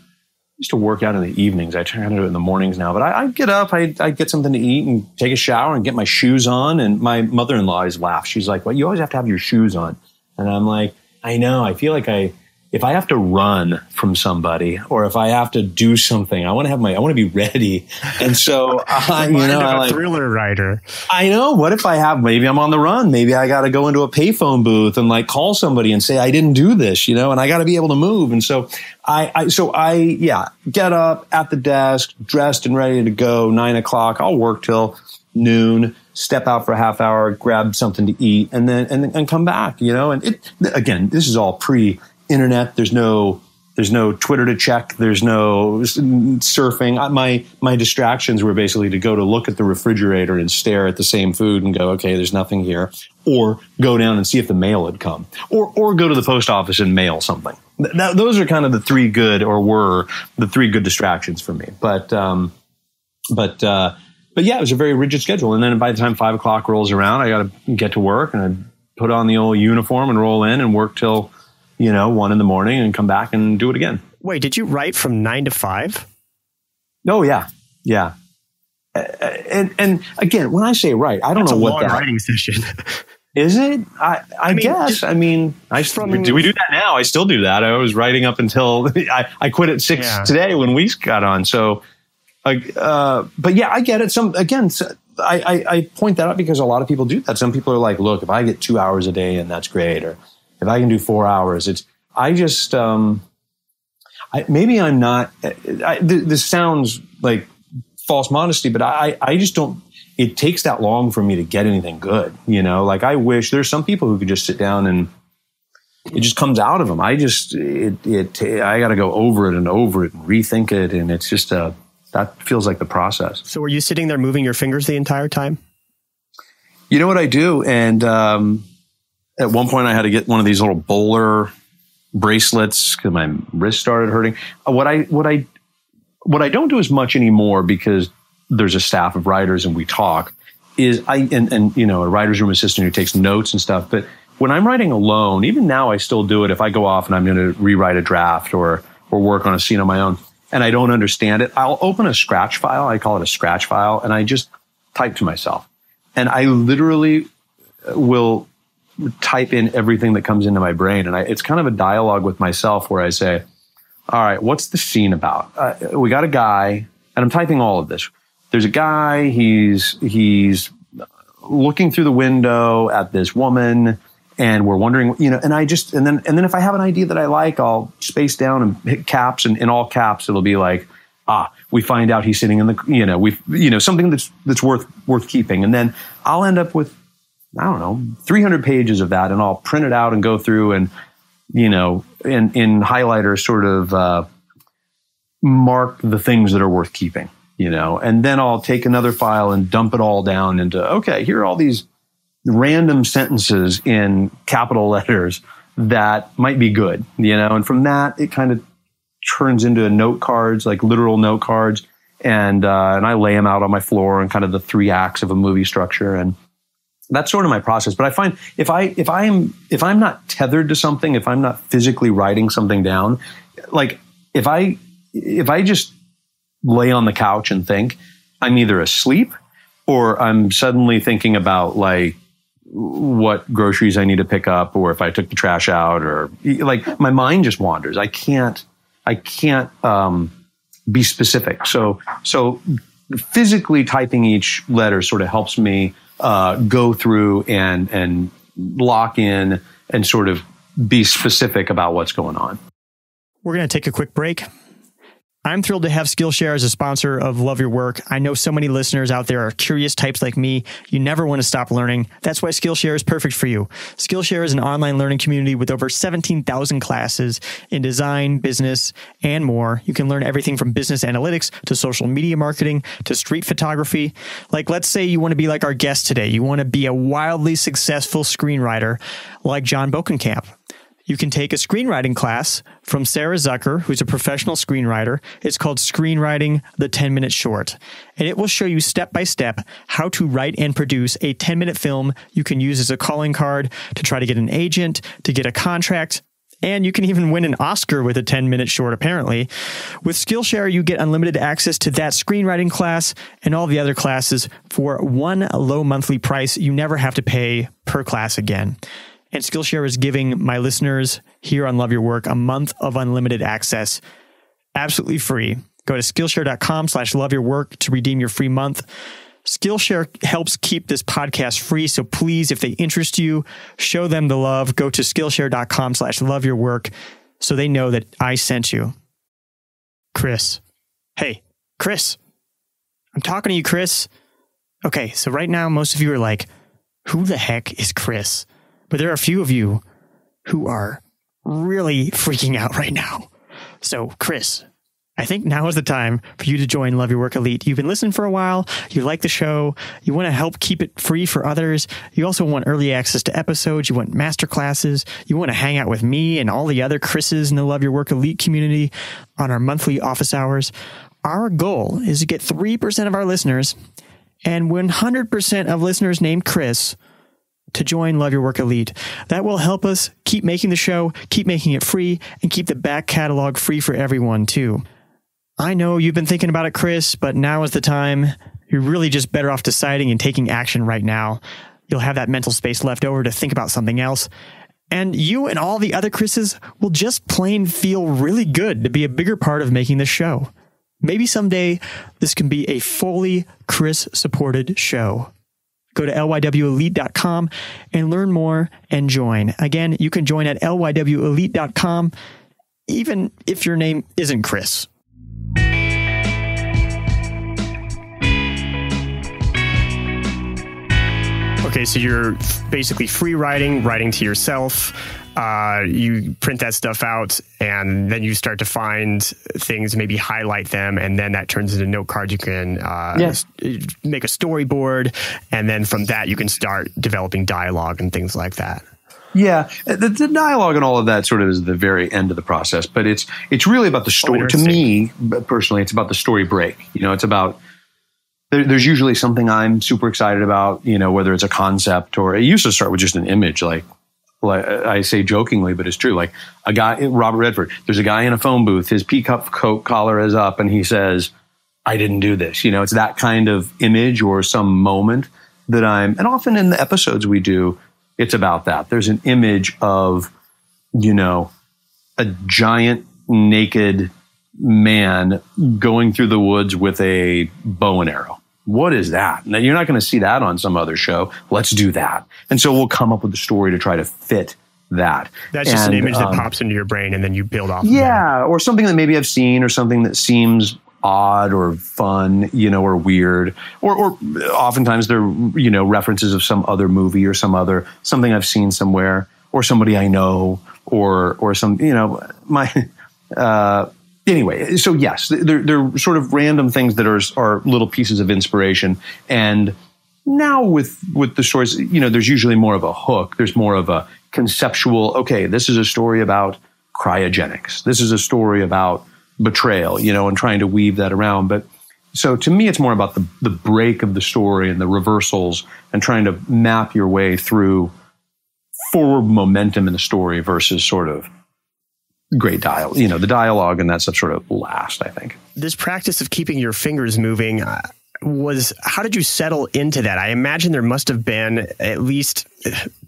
used to work out in the evenings. I try to do it in the mornings now, but I, I get up, I, I get something to eat and take a shower and get my shoes on. And my mother-in-law always laughs. She's like, well, you always have to have your shoes on. And I'm like, I know, I feel like I, if I have to run from somebody or if I have to do something, I want to have my, I want to be ready. And so I, you know, I'm a thriller writer. I know. What if I have, maybe I'm on the run. Maybe I got to go into a payphone booth and like call somebody and say, I didn't do this, you know, and I got to be able to move. And so I, I, so I, yeah, get up at the desk, dressed and ready to go. Nine o'clock. I'll work till noon, step out for a half hour, grab something to eat and then, and, and come back, you know, and it, again, this is all pre internet. There's no, there's no Twitter to check. There's no surfing. My, my distractions were basically to go to look at the refrigerator and stare at the same food and go, okay, there's nothing here, or go down and see if the mail had come, or, or go to the post office and mail something. That, those are kind of the three good, or were the three good distractions for me. But, um, But uh, but yeah, it was a very rigid schedule. And then by the time five o'clock rolls around, I got to get to work, and I put on the old uniform and roll in and work till, you know, one in the morning and come back and do it again. Wait, did you write from nine to five? Oh, yeah. Yeah. And and again, when I say write, I don't That's know what that... That's a long writing session. Is it? I, I, I mean, guess. Just, I mean, I from, do we do that now? I still do that. I was writing up until I, I quit at six yeah. today when we got on. So, uh, but yeah, I get it. Some again, I, I, I point that out because a lot of people do that. Some people are like, look, if I get two hours a day and that's great, or if I can do four hours, it's, I just, um, I, maybe I'm not, I, this sounds like false modesty, but I, I just don't, it takes that long for me to get anything good. You know, like I wish there's some people who could just sit down and it just comes out of them. I just, it, it, I got to go over it and over it and rethink it. And it's just a, that feels like the process. So were you sitting there moving your fingers the entire time? You know what I do? And, um, at one point I had to get one of these little bowler bracelets because my wrist started hurting. What I, what I, what I don't do as much anymore because there's a staff of writers and we talk is I, and, and, you know, a writer's room assistant who takes notes and stuff. But when I'm writing alone, even now I still do it. If I go off and I'm going to rewrite a draft or, or work on a scene on my own and I don't understand it, I'll open a scratch file. I call it a scratch file. And I just type to myself, and I literally will type in everything that comes into my brain. And I, it's kind of a dialogue with myself where I say, all right, what's the scene about? Uh, we got a guy, and I'm typing all of this. There's a guy, he's he's looking through the window at this woman, and we're wondering, you know, and I just, and then and then if I have an idea that I like, I'll space down and hit caps, and in all caps, it'll be like, ah, we find out he's sitting in the, you know, we, you know, something that's that's worth worth keeping. And then I'll end up with, I don't know, three hundred pages of that, and I'll print it out and go through and, you know, in, in highlighter sort of uh, mark the things that are worth keeping. You know, and then I'll take another file and dump it all down into, okay, here are all these random sentences in capital letters that might be good, you know, and from that, it kind of turns into note cards, like literal note cards. And, uh, and I lay them out on my floor and kind of the three acts of a movie structure. And that's sort of my process. But I find if I, if I am, if I'm not tethered to something, if I'm not physically writing something down, like if I, if I just, lay on the couch and think, I'm either asleep or I'm suddenly thinking about like what groceries I need to pick up or if I took the trash out or like my mind just wanders. I can't, I can't um, be specific. So, so physically typing each letter sort of helps me uh, go through and, and lock in and sort of be specific about what's going on. We're going to take a quick break. I'm thrilled to have Skillshare as a sponsor of Love Your Work. I know so many listeners out there are curious types like me. You never want to stop learning. That's why Skillshare is perfect for you. Skillshare is an online learning community with over seventeen thousand classes in design, business, and more. You can learn everything from business analytics to social media marketing to street photography. Like, let's say you want to be like our guest today. You want to be a wildly successful screenwriter like John Bokenkamp. You can take a screenwriting class from Sarah Zucker, who's a professional screenwriter. It's called Screenwriting the ten-minute Short. And it will show you step-by-step how to write and produce a ten-minute film you can use as a calling card to try to get an agent, to get a contract, and you can even win an Oscar with a ten-minute short, apparently. With Skillshare, you get unlimited access to that screenwriting class and all the other classes for one low monthly price. You never have to pay per class again. And Skillshare is giving my listeners here on Love Your Work a month of unlimited access, absolutely free. Go to Skillshare.com slash Love Your Work to redeem your free month. Skillshare helps keep this podcast free. So please, if they interest you, show them the love. Go to Skillshare.com slash Love Your Work so they know that I sent you. Chris. Hey, Chris. I'm talking to you, Chris. Okay, so right now, most of you are like, who the heck is Chris? But there are a few of you who are really freaking out right now. So, Chris, I think now is the time for you to join Love Your Work Elite. You've been listening for a while. You like the show. You want to help keep it free for others. You also want early access to episodes. You want masterclasses. You want to hang out with me and all the other Chris's in the Love Your Work Elite community on our monthly office hours. Our goal is to get three percent of our listeners and one hundred percent of listeners named Chris to join Love Your Work Elite. That will help us keep making the show, keep making it free, and keep the back catalog free for everyone, too. I know you've been thinking about it, Chris, but now is the time. You're really just better off deciding and taking action right now. You'll have that mental space left over to think about something else. And you and all the other Chris's will just plain feel really good to be a bigger part of making this show. Maybe someday this can be a fully Chris-supported show. Go to L Y W elite dot com and learn more and join. Again, you can join at L Y W elite dot com, even if your name isn't Chris. Okay, so you're basically free writing, writing to yourself. Uh, you print that stuff out, and then you start to find things, maybe highlight them, and then that turns into note cards. You can uh, yes. make a storyboard, and then from that you can start developing dialogue and things like that. Yeah, the, the dialogue and all of that sort of is the very end of the process, but it's it's really about the story. Oh, to me, personally, it's about the story break. You know, it's about... There's usually something I'm super excited about, you know, whether it's a concept or it used to start with just an image. Like, like I say jokingly, but it's true. Like a guy, Robert Redford, there's a guy in a phone booth, his peacock coat collar is up and he says, I didn't do this. You know, it's that kind of image or some moment that I'm, and often in the episodes we do, it's about that. There's an image of, you know, a giant naked man going through the woods with a bow and arrow. What is that? Now, you're not going to see that on some other show. Let's do that. And so we'll come up with a story to try to fit that. That's and, just an image um, that pops into your brain and then you build off yeah, of that. Or something that maybe I've seen or something that seems odd or fun, you know, or weird. Or, or oftentimes they're, you know, references of some other movie or some other, something I've seen somewhere or somebody I know or, or some, you know, my, uh, Anyway, so yes, they're, they're sort of random things that are are little pieces of inspiration. And now with with the stories, you know, there's usually more of a hook. There's more of a conceptual, okay, this is a story about cryogenics. This is a story about betrayal, you know, and trying to weave that around. But so to me, it's more about the, the break of the story and the reversals and trying to map your way through forward momentum in the story versus sort of great dialogue, you know, the dialogue and that stuff sort of last, I think. This practice of keeping your fingers moving uh, was, how did you settle into that? I imagine there must have been at least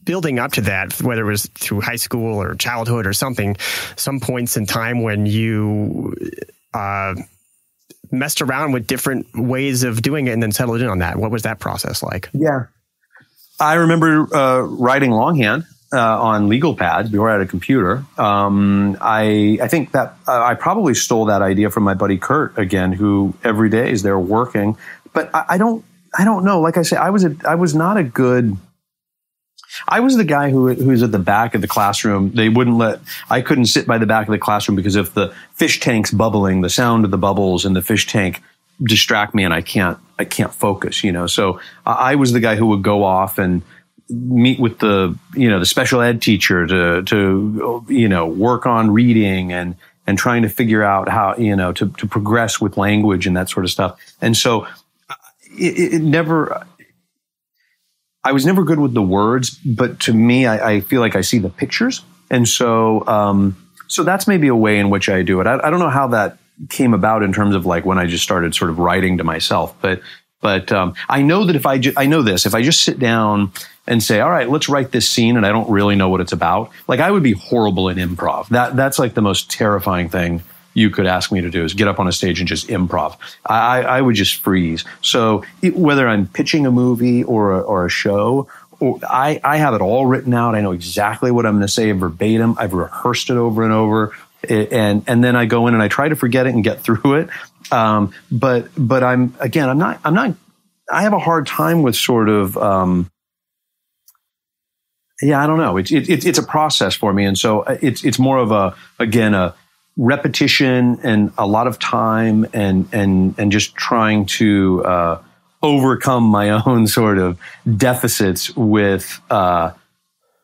building up to that, whether it was through high school or childhood or something, some points in time when you uh, messed around with different ways of doing it and then settled in on that. What was that process like? Yeah. I remember uh, writing longhand. Uh, on legal pads before I had a computer. Um, I I think that uh, I probably stole that idea from my buddy Kurt again, who every day is there working. But I, I don't I don't know. Like I say, I was a, I was not a good. I was the guy who who's at the back of the classroom. They wouldn't let I couldn't sit by the back of the classroom because if the fish tank's bubbling, the sound of the bubbles in the fish tank distract me, and I can't I can't focus. You know, so uh, I was the guy who would go off and meet with the, you know, the special ed teacher to, to, you know, work on reading and, and trying to figure out how, you know, to, to progress with language and that sort of stuff. And so it, it never, I was never good with the words, but to me, I, I feel like I see the pictures. And so, um, so that's maybe a way in which I do it. I, I don't know how that came about in terms of like when I just started sort of writing to myself, but, but, um, I know that if I, I know this, if I just sit down and say, all right, let's write this scene, and I don't really know what it's about. Like, I would be horrible in improv. That That's like the most terrifying thing you could ask me to do is get up on a stage and just improv. I, I would just freeze. So it, whether I'm pitching a movie or a, or a show, or I, I have it all written out. I know exactly what I'm going to say verbatim. I've rehearsed it over and over. It, and and then I go in and I try to forget it and get through it. Um, but but I'm, again, I'm not, I'm not, I have a hard time with sort of... Um, Yeah, I don't know. It's it, it's a process for me, and so it's it's more of a again a repetition and a lot of time and and and just trying to uh, overcome my own sort of deficits with uh,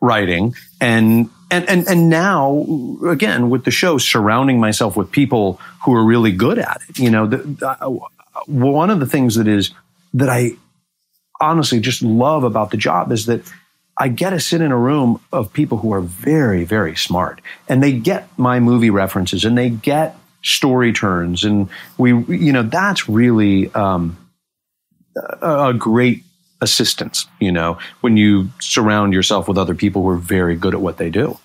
writing. And, and, and, and now, again, with the show, surrounding myself with people who are really good at it. You know, the, the, one of the things that is, that I honestly just love about the job is that I get to sit in a room of people who are very, very smart, and they get my movie references and they get story turns. And we, you know, that's really um, a, a great assistance, you know, when you surround yourself with other people who are very good at what they do.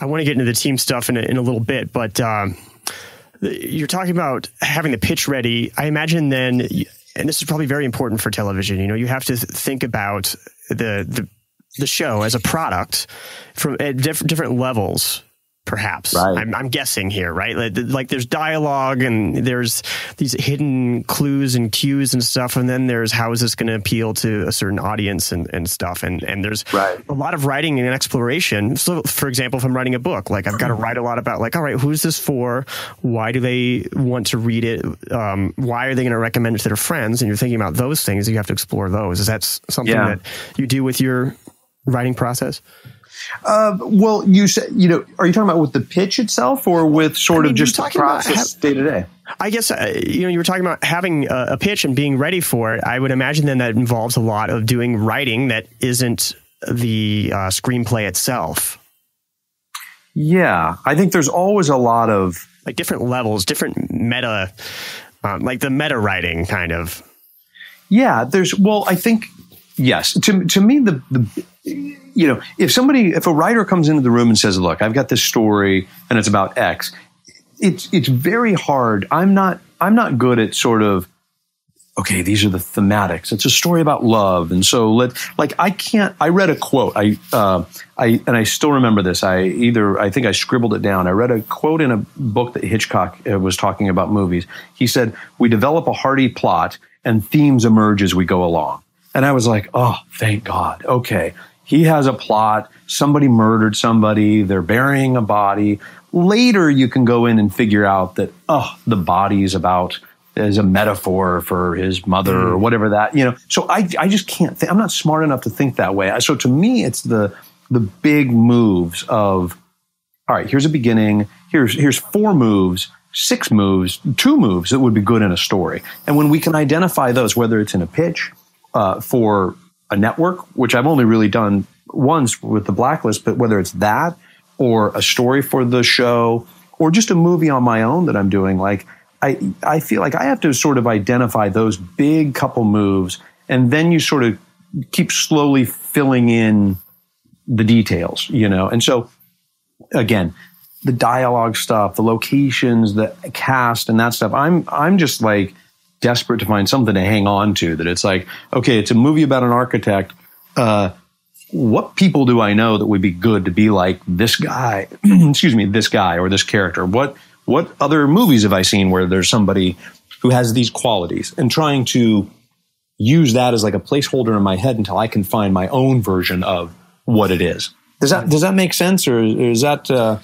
I want to get into the team stuff in a, in a little bit, but um, you're talking about having the pitch ready. I imagine then, and this is probably very important for television, you know, you have to think about the, the, the show as a product from at diff different levels, perhaps. Right. I'm, I'm guessing here, right? Like, like there's dialogue and there's these hidden clues and cues and stuff. And then there's how is this going to appeal to a certain audience and, and stuff. And, and there's right. a lot of writing and exploration. So for example, if I'm writing a book, like I've got to write a lot about like, all right, who's this for? Why do they want to read it? Um, why are they going to recommend it to their friends? And you're thinking about those things. You have to explore those. Is that something yeah. that you do with your writing process? Uh, well, you said, you know, are you talking about with the pitch itself or with sort I mean, of just the process day to day? I guess, uh, you know, you were talking about having a, a pitch and being ready for it. I would imagine then that involves a lot of doing writing that isn't the uh, screenplay itself. Yeah, I think there's always a lot of like different levels, different meta, um, like the meta writing kind of. Yeah, there's well, I think. Yes. To, to me, the, the, you know, if somebody, if a writer comes into the room and says, look, I've got this story and it's about X, it's, it's very hard. I'm not, I'm not good at sort of, okay, these are the thematics. It's a story about love. And so let, like, I can't, I read a quote. I, uh, I, and I still remember this. I either, I think I scribbled it down. I read a quote in a book that Hitchcock was talking about movies. He said, we develop a hearty plot and themes emerge as we go along. And I was like, oh, thank God. Okay, he has a plot. Somebody murdered somebody. They're burying a body. Later, you can go in and figure out that, oh, the body is about, is a metaphor for his mother or whatever that, you know. So I, I just can't think. I'm not smart enough to think that way. So to me, it's the, the big moves of, all right, here's a beginning. Here's, here's four moves. Six moves. Two moves that would be good in a story. And when we can identify those, whether it's in a pitch, Uh, for a network, which I've only really done once with The Blacklist, but whether it's that or a story for the show or just a movie on my own that I'm doing, like I, I feel like I have to sort of identify those big couple moves, and then you sort of keep slowly filling in the details, you know. And so, again, the dialogue stuff, the locations, the cast, and that stuff. I'm I'm just like. desperate to find something to hang on to, that it's like, okay, it's a movie about an architect. Uh, what people do I know that would be good to be like this guy, excuse me, this guy or this character? What, what other movies have I seen where there's somebody who has these qualities, and trying to use that as like a placeholder in my head until I can find my own version of what it is. Does that, does that make sense? Or is that, uh,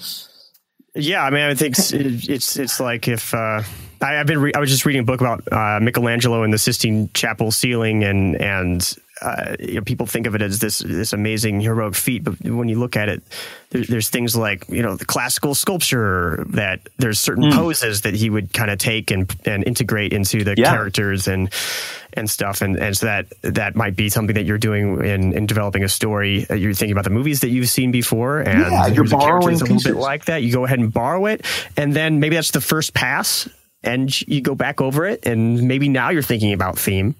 yeah, I mean, I think it's, it's, it's like if, uh, I, I've been. Re I was just reading a book about uh, Michelangelo and the Sistine Chapel ceiling, and and uh, you know, people think of it as this this amazing heroic feat, but when you look at it, there, there's things like, you know, the classical sculpture, that there's certain mm. poses that he would kind of take and and integrate into the yeah. characters and and stuff, and and so that that might be something that you're doing in in developing a story. You're thinking about the movies that you've seen before, and yeah, you're borrowing a little bit like that. You go ahead and borrow it, and then maybe that's the first pass. And you go back over it, and maybe now you're thinking about theme.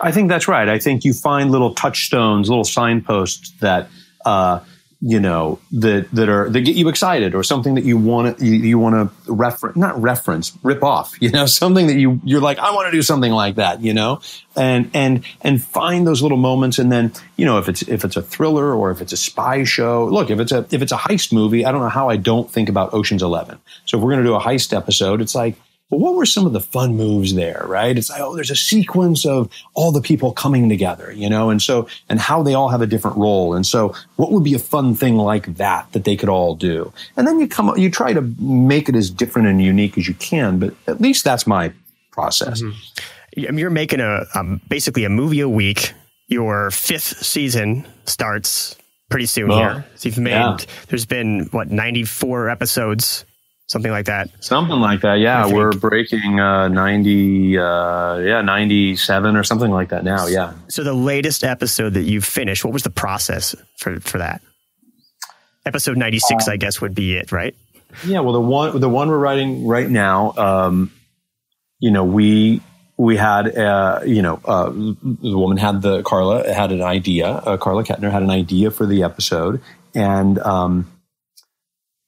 I think that's right. I think you find little touchstones, little signposts that uh, you know that that are that get you excited, or something that you want to you, you want to reference, not reference, rip off. You know, something that you you're like, I want to do something like that. You know, and and and find those little moments, and then you know if it's if it's a thriller or if it's a spy show. Look, if it's a if it's a heist movie, I don't know how I don't think about Ocean's Eleven. So if we're going to do a heist episode, it's like, but what were some of the fun moves there, right? It's like, oh, there's a sequence of all the people coming together, you know, and so, and how they all have a different role. And so what would be a fun thing like that, that they could all do? And then you come up, you try to make it as different and unique as you can, but at least that's my process. Mm-hmm. I mean, you're making a, um, basically a movie a week. Your fifth season starts pretty soon oh, here. So you've made, yeah. there's been, what, ninety-four episodes, something like that. Something like that. Yeah. We're breaking uh, ninety, uh, yeah, ninety-seven or something like that now. Yeah. So the latest episode that you finished, what was the process for, for that? Episode ninety-six, um, I guess, would be it, right? Yeah. Well, the one, the one we're writing right now, um, you know, we, we had, uh, you know, uh, the woman had the, Carla had an idea, uh, Carla Kettner had an idea for the episode. And, um,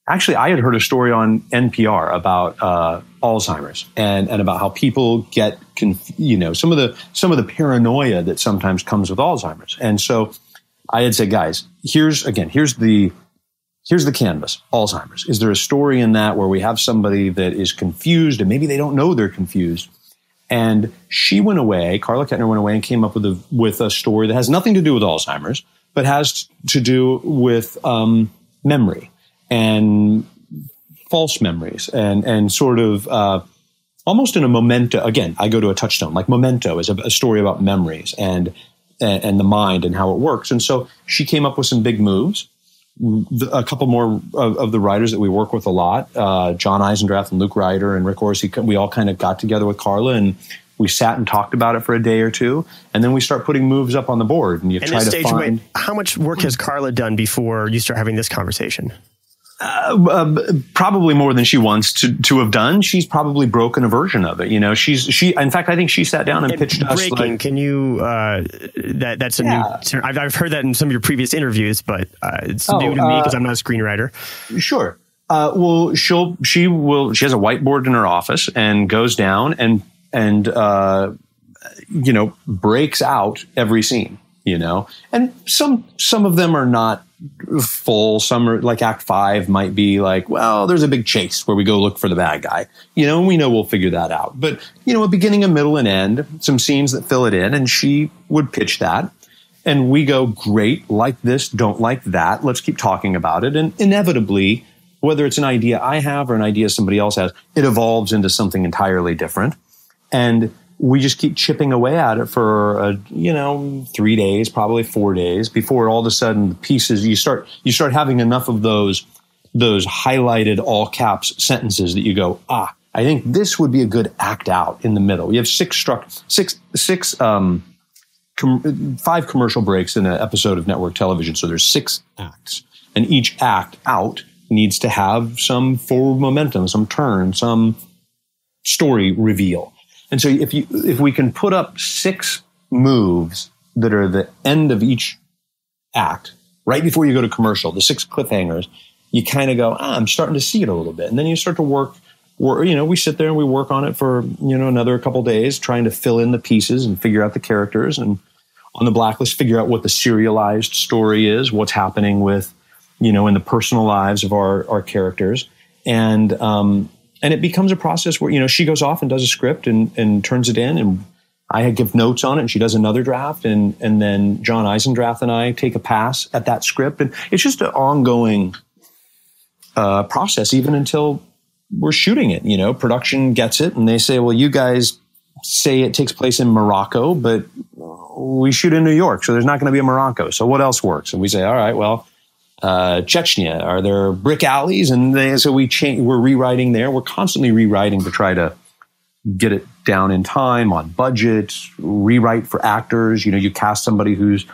actually I had heard a story on N P R about, uh, Alzheimer's and, and about how people get, conf- you know, some of the, some of the paranoia that sometimes comes with Alzheimer's. And so I had said, guys, here's again, here's the, Here's the canvas, Alzheimer's. Is there a story in that where we have somebody that is confused and maybe they don't know they're confused? And she went away, Carla Kettner went away and came up with a, with a story that has nothing to do with Alzheimer's, but has to do with um, memory and false memories and, and sort of uh, almost in a Memento. Again, I go to a touchstone, like Memento is a, a story about memories and, and, and the mind and how it works. And so she came up with some big moves. A couple more of, of the writers that we work with a lot, uh, John Eisendrath and Luke Ryder and Rick Orsi, we all kind of got together with Carla and we sat and talked about it for a day or two. And then we start putting moves up on the board. And you and try to stage, find... Wait, how much work has Carla done before you start having this conversation? Uh, uh, probably more than she wants to, to have done. She's probably broken a version of it. You know, she's, she, in fact, I think she sat down and, and pitched breaking, us. Like, can you, uh, that, that's a yeah. new term. I've, I've heard that in some of your previous interviews, but, uh, it's oh, new to uh, me because I'm not a screenwriter. Sure. Uh, well, she'll, she will, she has a whiteboard in her office and goes down and, and, uh, you know, breaks out every scene, you know, and some, some of them are not full. Some are like act five might be like, well, there's a big chase where we go look for the bad guy, you know, and we know we'll figure that out. But, you know, a beginning, a middle and end, some scenes that fill it in. And she would pitch that and we go, great, like this, don't like that. Let's keep talking about it. And inevitably, whether it's an idea I have or an idea somebody else has, it evolves into something entirely different. And we just keep chipping away at it for, uh, you know, three days, probably four days before all of a sudden the pieces, you start, you start having enough of those, those highlighted all caps sentences that you go, ah, I think this would be a good act out in the middle. You have six struck, six, six, um, com- five commercial breaks in an episode of network television. So there's six acts and each act out needs to have some forward momentum, some turn, some story reveal. And so if you, if we can put up six moves that are the end of each act, right before you go to commercial, the six cliffhangers, you kind of go, ah, I'm starting to see it a little bit. And then you start to work, work, you know, we sit there and we work on it for, you know, another couple of days, trying to fill in the pieces and figure out the characters. And on The Blacklist, figure out what the serialized story is, what's happening with, you know, in the personal lives of our, our characters. And, um, And it becomes a process where, you know, she goes off and does a script and, and turns it in and I give notes on it and she does another draft. And, and then John Eisendrath and I take a pass at that script. And it's just an ongoing uh, process, even until we're shooting it. You know, production gets it and they say, well, you guys say it takes place in Morocco, but we shoot in New York. So there's not going to be a Morocco. So what else works? And we say, all right, well. Uh, Chechnya, are there brick alleys? And they, so we change, we're rewriting there. We're constantly rewriting to try to get it down in time, on budget, rewrite for actors. You know, you cast somebody who's,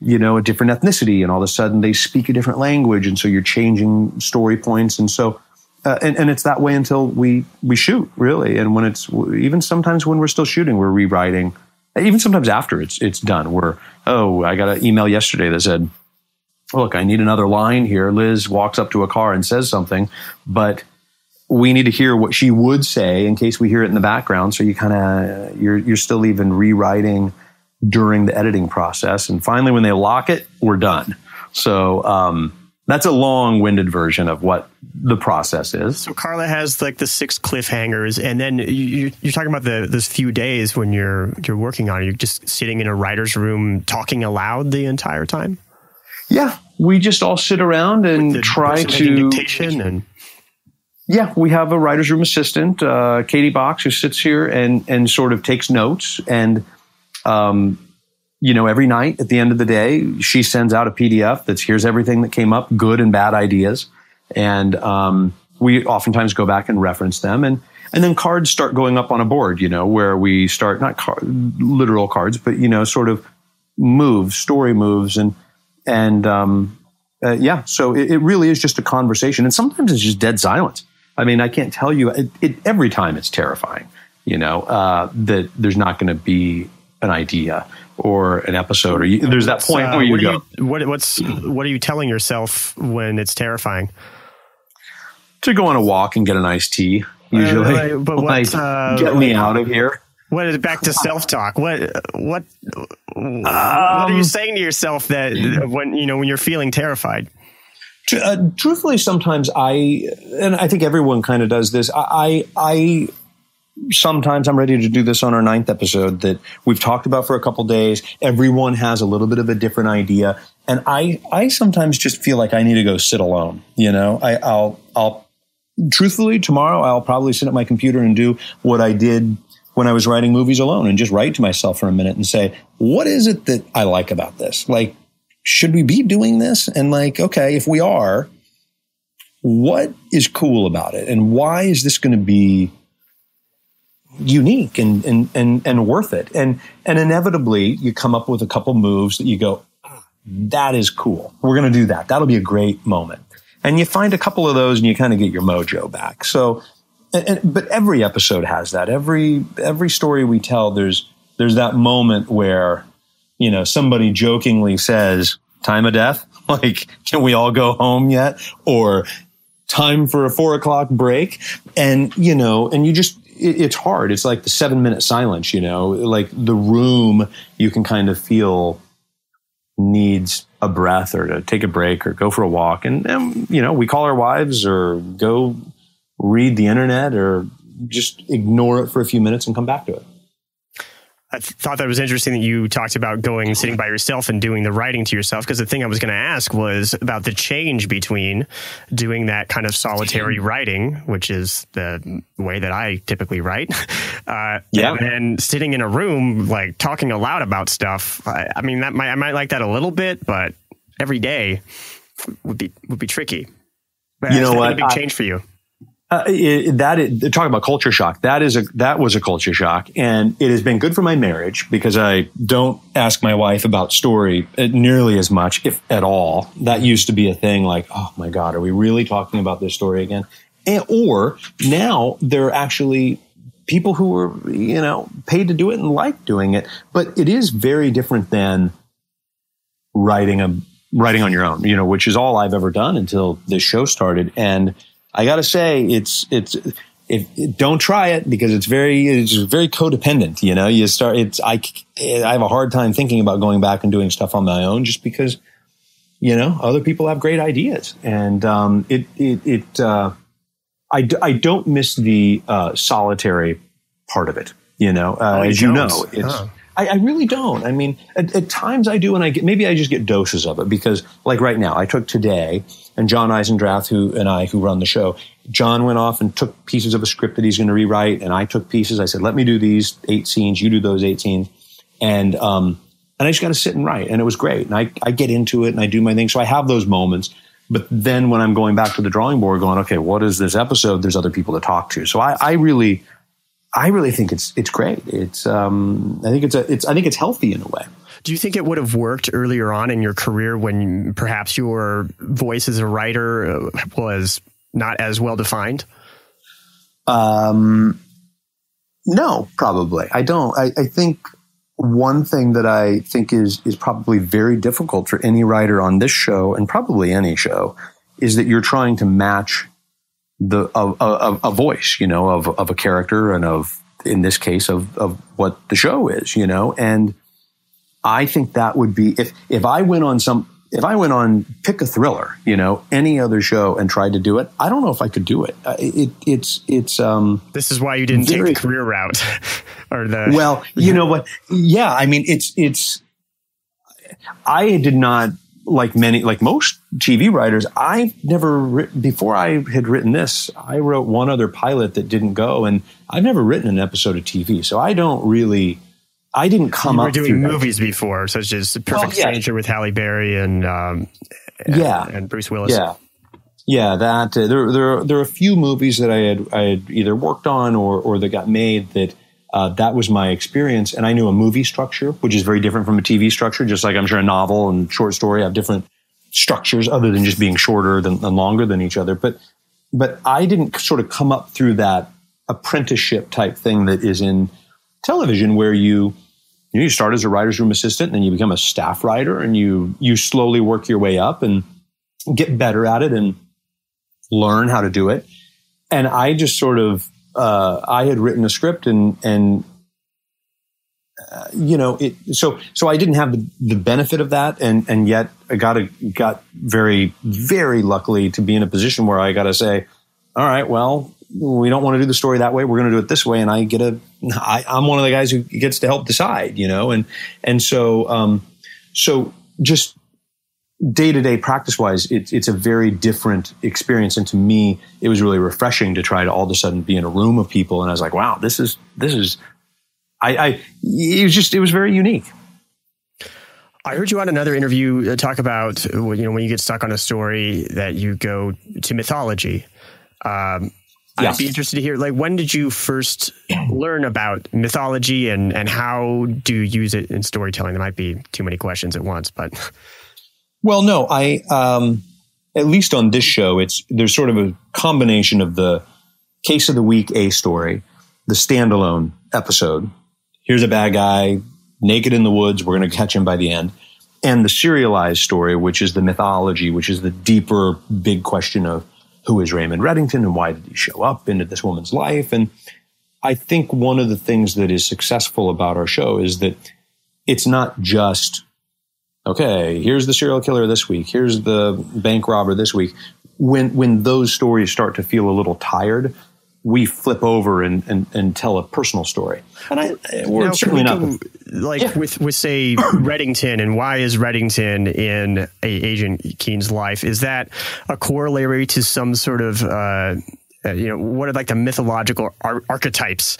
you know, a different ethnicity and all of a sudden they speak a different language. And so you're changing story points. And so, uh, and, and it's that way until we, we shoot really. And when it's, even sometimes when we're still shooting, we're rewriting. Even sometimes after it's, it's done, we're, oh, I got an email yesterday that said, look, I need another line here. Liz walks up to a car and says something, but we need to hear what she would say in case we hear it in the background. So you kind of, you're, you're still even rewriting during the editing process. And finally, when they lock it, we're done. So, um, that's a long-winded version of what the process is. So Carla has like the six cliffhangers, and then you, you're talking about the those few days when you're, you're working on it. You're just sitting in a writer's room talking aloud the entire time. Yeah, we just all sit around and try to. And- yeah, we have a writer's room assistant, uh, Katie Box, who sits here and and sort of takes notes. And um, you know, every night at the end of the day, she sends out a P D F that's here's everything that came up, good and bad ideas. And um, we oftentimes go back and reference them. And and then cards start going up on a board, you know, where we start, not car- literal cards, but, you know, sort of moves, story moves. And, and um, uh, yeah, so it, it really is just a conversation. And sometimes it's just dead silence. I mean, I can't tell you, it, it, every time it's terrifying, you know, uh, that there's not going to be an idea or an episode, or you, there's that point uh, where you what go. You, what, what's, what are you telling yourself when it's terrifying? To go on a walk and get an iced tea, usually. Uh, but what, like, uh, get me out of here. What is back to self-talk? What what um, what are you saying to yourself that when you know when you're feeling terrified? Uh, truthfully, sometimes I, and I think everyone kind of does this. I, I, sometimes I'm ready to do this on our ninth episode that we've talked about for a couple days. Everyone has a little bit of a different idea. And I, I sometimes just feel like I need to go sit alone. You know, I, I'll, I'll, truthfully, tomorrow I'll probably sit at my computer and do what I did when I was writing movies alone and just write to myself for a minute and say, what is it that I like about this? Like, should we be doing this? And like, okay, if we are, what is cool about it? And why is this going to be unique and, and, and, and worth it? And, and inevitably you come up with a couple moves that you go, that is cool. We're going to do that. That'll be a great moment. And you find a couple of those and you kind of get your mojo back. So, and, and, but every episode has that. Every, every story we tell, there's, there's that moment where, you know, somebody jokingly says, time of death, like, can we all go home yet? Or time for a four o'clock break. And, you know, and you just, it, it's hard. It's like the seven minute silence, you know, like the room you can kind of feel needs a breath or to take a break or go for a walk. And, and you know, we call our wives or go read the internet or just ignore it for a few minutes and come back to it. I th- thought that was interesting that you talked about going, sitting by yourself and doing the writing to yourself. Because the thing I was going to ask was about the change between doing that kind of solitary writing, which is the way that I typically write, uh, yeah. and, and sitting in a room, like talking aloud about stuff. I, I mean, that might, I might like that a little bit, but every day would be, would be tricky. But you know what? A big I- change for you. Uh, it, that is, talking about culture shock, that is a, that was a culture shock. And it has been good for my marriage because I don't ask my wife about story nearly as much, if at all. That used to be a thing like, oh my God, are we really talking about this story again? And, or now there are actually people who are, you know, paid to do it and like doing it. But it is very different than writing a, writing on your own, you know, which is all I've ever done until this show started. And I gotta say, it's it's if it, don't try it because it's very it's very codependent. You know, you start. It's I I have a hard time thinking about going back and doing stuff on my own just because, you know, other people have great ideas, and um, it it it uh, I I don't miss the uh, solitary part of it. You know, uh, oh, as you know, it's huh. I, I really don't. I mean, at, at times I do, and I get maybe I just get doses of it because, like right now, I took today. And John Eisendrath, who and I, who run the show, John went off and took pieces of a script that he's going to rewrite, and I took pieces. I said, "Let me do these eight scenes. You do those eight scenes," and um, and I just got to sit and write, and it was great. And I I get into it and I do my thing, so I have those moments. But then when I'm going back to the drawing board, going, "Okay, what is this episode?" There's other people to talk to, so I, I really, I really think it's it's great. It's um, I think it's a, it's I think it's healthy in a way. Do you think it would have worked earlier on in your career when perhaps your voice as a writer was not as well defined? Um, no, probably. I don't. I, I think one thing that I think is is probably very difficult for any writer on this show and probably any show is that you're trying to match the a, a, a voice, you know, of of a character and of, in this case, of of what the show is, you know, and. I think that would be if if I went on some if I went on pick a thriller, you know, any other show and tried to do it. I don't know if I could do it. It, it it's it's um. This is why you didn't very, take the career route, or the well, you yeah. know what? Yeah, I mean, it's it's. I did not like many like most T V writers. I've never before I had written this. I wrote one other pilot that didn't go, and I've never written an episode of T V, so I don't really. I didn't come up. You were up doing movies that. before, such as Perfect oh, yeah. Stranger with Halle Berry and, um, and yeah, and Bruce Willis. Yeah, yeah. That uh, there there there are a few movies that I had I had either worked on or or that got made that. Uh, that was my experience, and I knew a movie structure, which is very different from a T V structure, just like I'm sure a novel and short story have different structures other than just being shorter than, and longer than each other. But but I didn't sort of come up through that apprenticeship type thing that is in television where you, you, know, you start as a writer's room assistant, and then you become a staff writer, and you you slowly work your way up and get better at it and learn how to do it. And I just sort of... Uh, I had written a script and, and, uh, you know, it, so, so I didn't have the, the benefit of that. And, and yet I got a, got very, very luckily to be in a position where I got to say, all right, well, we don't want to do the story that way. We're going to do it this way. And I get a, I, I'm one of the guys who gets to help decide, you know? And, and so, um, so just day to day practice wise, it's, it's a very different experience. And to me, it was really refreshing to try to all of a sudden be in a room of people. And I was like, wow, this is, this is, I, I, it was just, it was very unique. I heard you on another interview talk about, you know, when you get stuck on a story that you go to mythology. Um, yes. I'd be interested to hear, like, when did you first learn about mythology and, and how do you use it in storytelling? There might be too many questions at once, but... Well, no, I, um, at least on this show, it's, there's sort of a combination of the case of the week, A story, the standalone episode. Here's a bad guy naked in the woods. We're going to catch him by the end. And the serialized story, which is the mythology, which is the deeper, big question of who is Raymond Reddington and why did he show up into this woman's life? And I think one of the things that is successful about our show is that it's not just, okay, here's the serial killer this week. Here's the bank robber this week. When when those stories start to feel a little tired, we flip over and and, and tell a personal story. And I we're now, certainly we not do, like yeah. with with say Reddington and why is Reddington in a, Agent Keen's life? Is that a corollary to some sort of uh, you know what are like the mythological ar- archetypes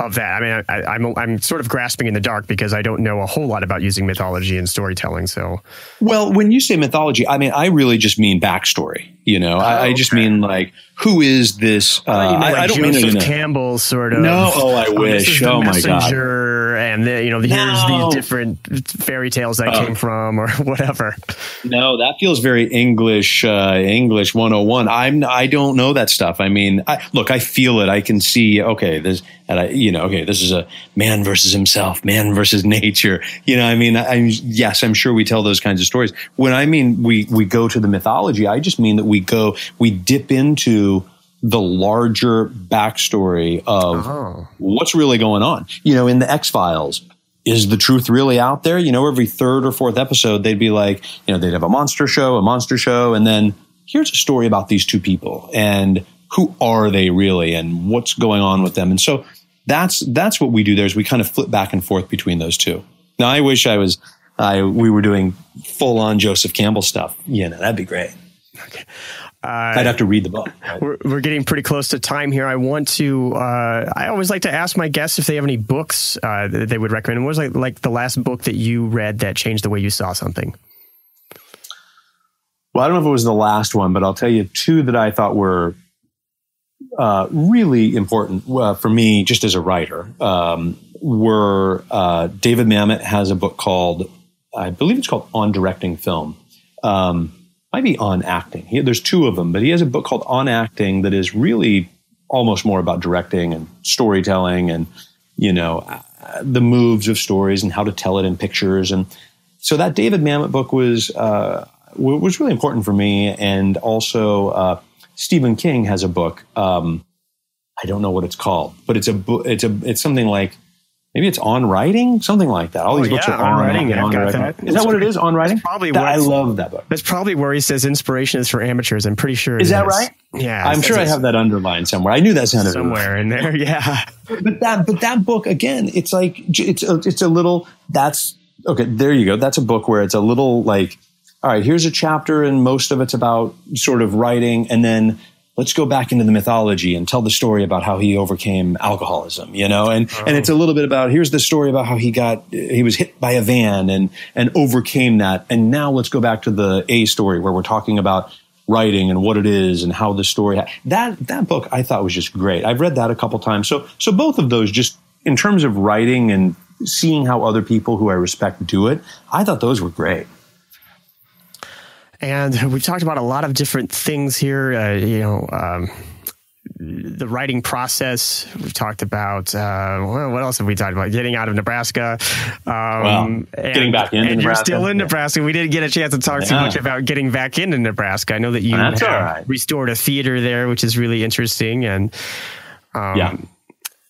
of that? I mean, I, I'm I'm sort of grasping in the dark because I don't know a whole lot about using mythology in storytelling. So, well, when you say mythology, I mean I really just mean backstory. You know, oh, I, I just okay. mean like who is this? Uh, uh, you mean, like I, I don't Joseph mean you know, Campbell sort of. No, oh, I wish. Oh, oh my god. And the, you know, here's no. these different fairy tales that oh. came from or whatever. No, that feels very English, uh, English one oh one. I'm, I don't know that stuff. I mean, I, look, I feel it. I can see, okay, this, and I, you know, okay, this is a man versus himself, man versus nature. You know, I mean, I, I'm, yes, I'm sure we tell those kinds of stories. When I mean, we, we go to the mythology, I just mean that we go, we dip into the larger backstory of oh. what's really going on. You know, in the X-Files, is the truth really out there? You know, every third or fourth episode, they'd be like, you know, they'd have a monster show, a monster show, and then here's a story about these two people and who are they really and what's going on with them. And so that's that's what we do there is we kind of flip back and forth between those two. Now, I wish I was, I we were doing full-on Joseph Campbell stuff. You know, that'd be great. Okay. Uh, I'd have to read the book. Right? We're, we're getting pretty close to time here. I want to, uh, I always like to ask my guests if they have any books uh, that they would recommend. What was like, like the last book that you read that changed the way you saw something? Well, I don't know if it was the last one, but I'll tell you two that I thought were uh, really important uh, for me just as a writer um, were uh, David Mamet has a book called, I believe it's called On Directing Film. Um Might be On Acting. He, there's two of them, but he has a book called On Acting that is really almost more about directing and storytelling and, you know, uh, the moves of stories and how to tell it in pictures. And so that David Mamet book was uh, w- was really important for me. And also uh, Stephen King has a book. Um, I don't know what it's called, but it's a bu- it's a it's something like maybe it's On Writing, something like that. All these oh, books yeah, are on writing. And on writing. That. Is that what it is? On Writing? Probably that, I love that book. That's probably where he says inspiration is for amateurs. I'm pretty sure. Is that is. right? Yeah. I'm sure I have that underlined somewhere. I knew that sounded somewhere in there. Yeah. But that, but that book again, it's like it's a, it's a little. That's okay. There you go. That's a book where it's a little like, all right, here's a chapter, and most of it's about sort of writing, and then let's go back into the mythology and tell the story about how he overcame alcoholism, you know, and, oh. and it's a little bit about, here's the story about how he got, he was hit by a van and, and overcame that. And now let's go back to the A story where we're talking about writing and what it is and how the story, ha- that, that book I thought was just great. I've read that a couple times. So, so both of those, just in terms of writing and seeing how other people who I respect do it, I thought those were great. And we've talked about a lot of different things here, uh, you know, um, the writing process. We've talked about, uh, what else have we talked about? Getting out of Nebraska. Um, well, getting and, back into and Nebraska. And you're still in yeah. Nebraska. We didn't get a chance to talk yeah. too much about getting back into Nebraska. I know that you have right. restored a theater there, which is really interesting. And um, yeah.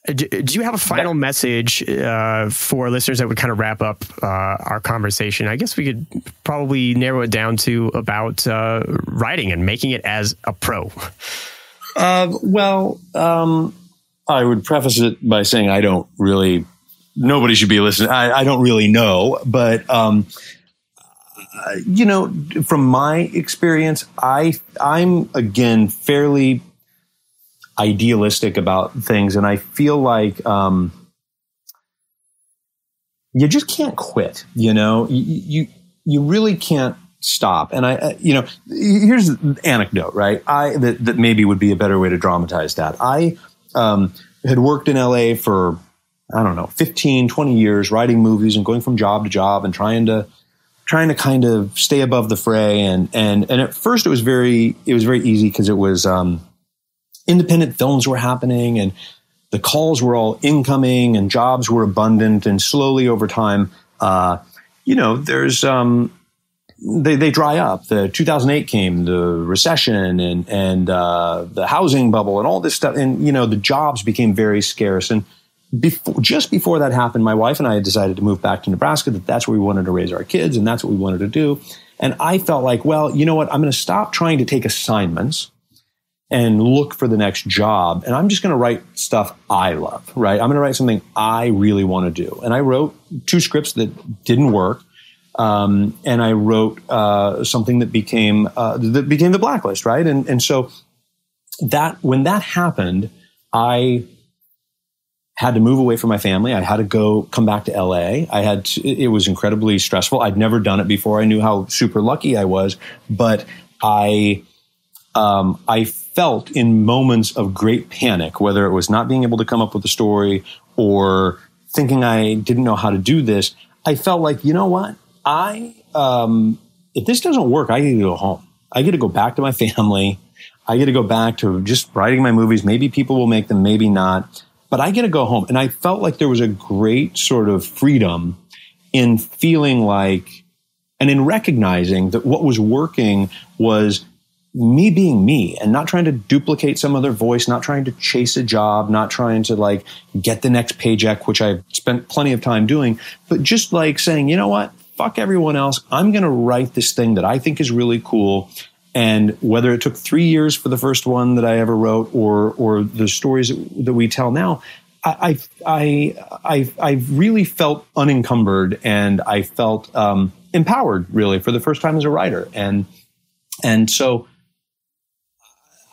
do, do you have a final yeah. message uh, for listeners that would kind of wrap up uh, our conversation? I guess we could probably narrow it down to about uh, writing and making it as a pro. Uh, well, um, I would preface it by saying I don't really, nobody should be listening. I, I don't really know, but, um, uh, you know, from my experience, I, I'm again, fairly idealistic about things. And I feel like, um, you just can't quit, you know, you, you, you really can't stop. And I, uh, you know, here's an anecdote, right? I, that, that maybe would be a better way to dramatize that. I, um, had worked in L A for, I don't know, fifteen, twenty years, writing movies and going from job to job and trying to, trying to kind of stay above the fray. And, and, and at first it was very, it was very easy because it was, um, independent films were happening and the calls were all incoming and jobs were abundant. And slowly over time, uh, you know, there's, um, they, they dry up. The two thousand eight came, the recession and, and, uh, the housing bubble and all this stuff. And, you know, the jobs became very scarce. And before, just before that happened, my wife and I had decided to move back to Nebraska, that that's where we wanted to raise our kids and that's what we wanted to do. And I felt like, well, you know what? I'm going to stop trying to take assignments and look for the next job. And I'm just going to write stuff I love, right? I'm going to write something I really want to do. And I wrote two scripts that didn't work. Um, and I wrote uh, something that became uh, that became The Blacklist, right? And and so that when that happened, I had to move away from my family. I had to go come back to L A. I had to, it was incredibly stressful. I'd never done it before. I knew how super lucky I was, but I um, I. felt in moments of great panic, whether it was not being able to come up with a story or thinking I didn't know how to do this, I felt like, you know what? I, um, if this doesn't work, I get to go home. I get to go back to my family. I get to go back to just writing my movies. Maybe people will make them, maybe not, but I get to go home. And I felt like there was a great sort of freedom in feeling like, and in recognizing that what was working was me being me and not trying to duplicate some other voice, not trying to chase a job, not trying to like get the next paycheck, which I've spent plenty of time doing, but just like saying, you know what, fuck everyone else. I'm going to write this thing that I think is really cool. And whether it took three years for the first one that I ever wrote or, or the stories that we tell now, I, I, I, I really felt unencumbered and I felt, um, empowered really for the first time as a writer. And, and so,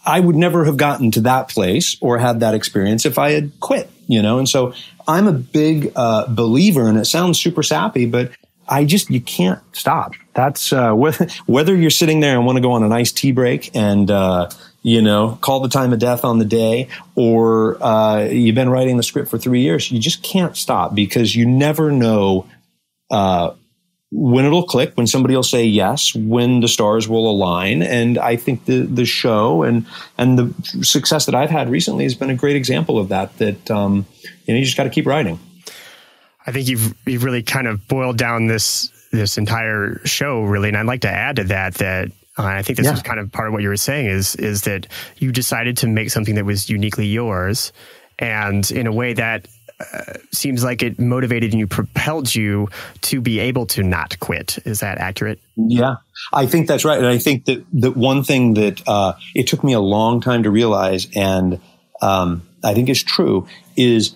I would never have gotten to that place or had that experience if I had quit, you know? And so I'm a big uh, believer, and it sounds super sappy, but I just, you can't stop. That's, uh, whether, whether you're sitting there and want to go on a nice tea break and, uh, you know, call the time of death on the day, or uh, you've been writing the script for three years, you just can't stop because you never know uh when it'll click, when somebody will say yes, when the stars will align. And I think the the show and and the success that I've had recently has been a great example of that, that um, you know, you just got to keep writing. I think you've you've really kind of boiled down this this entire show, really. And I'd like to add to that that uh, I think this yeah. is kind of part of what you were saying is is that you decided to make something that was uniquely yours and in a way that Uh, seems like it motivated and you propelled you to be able to not quit. Is that accurate? Yeah, I think that's right. And I think that, that one thing that uh, it took me a long time to realize, and um, I think is true, is,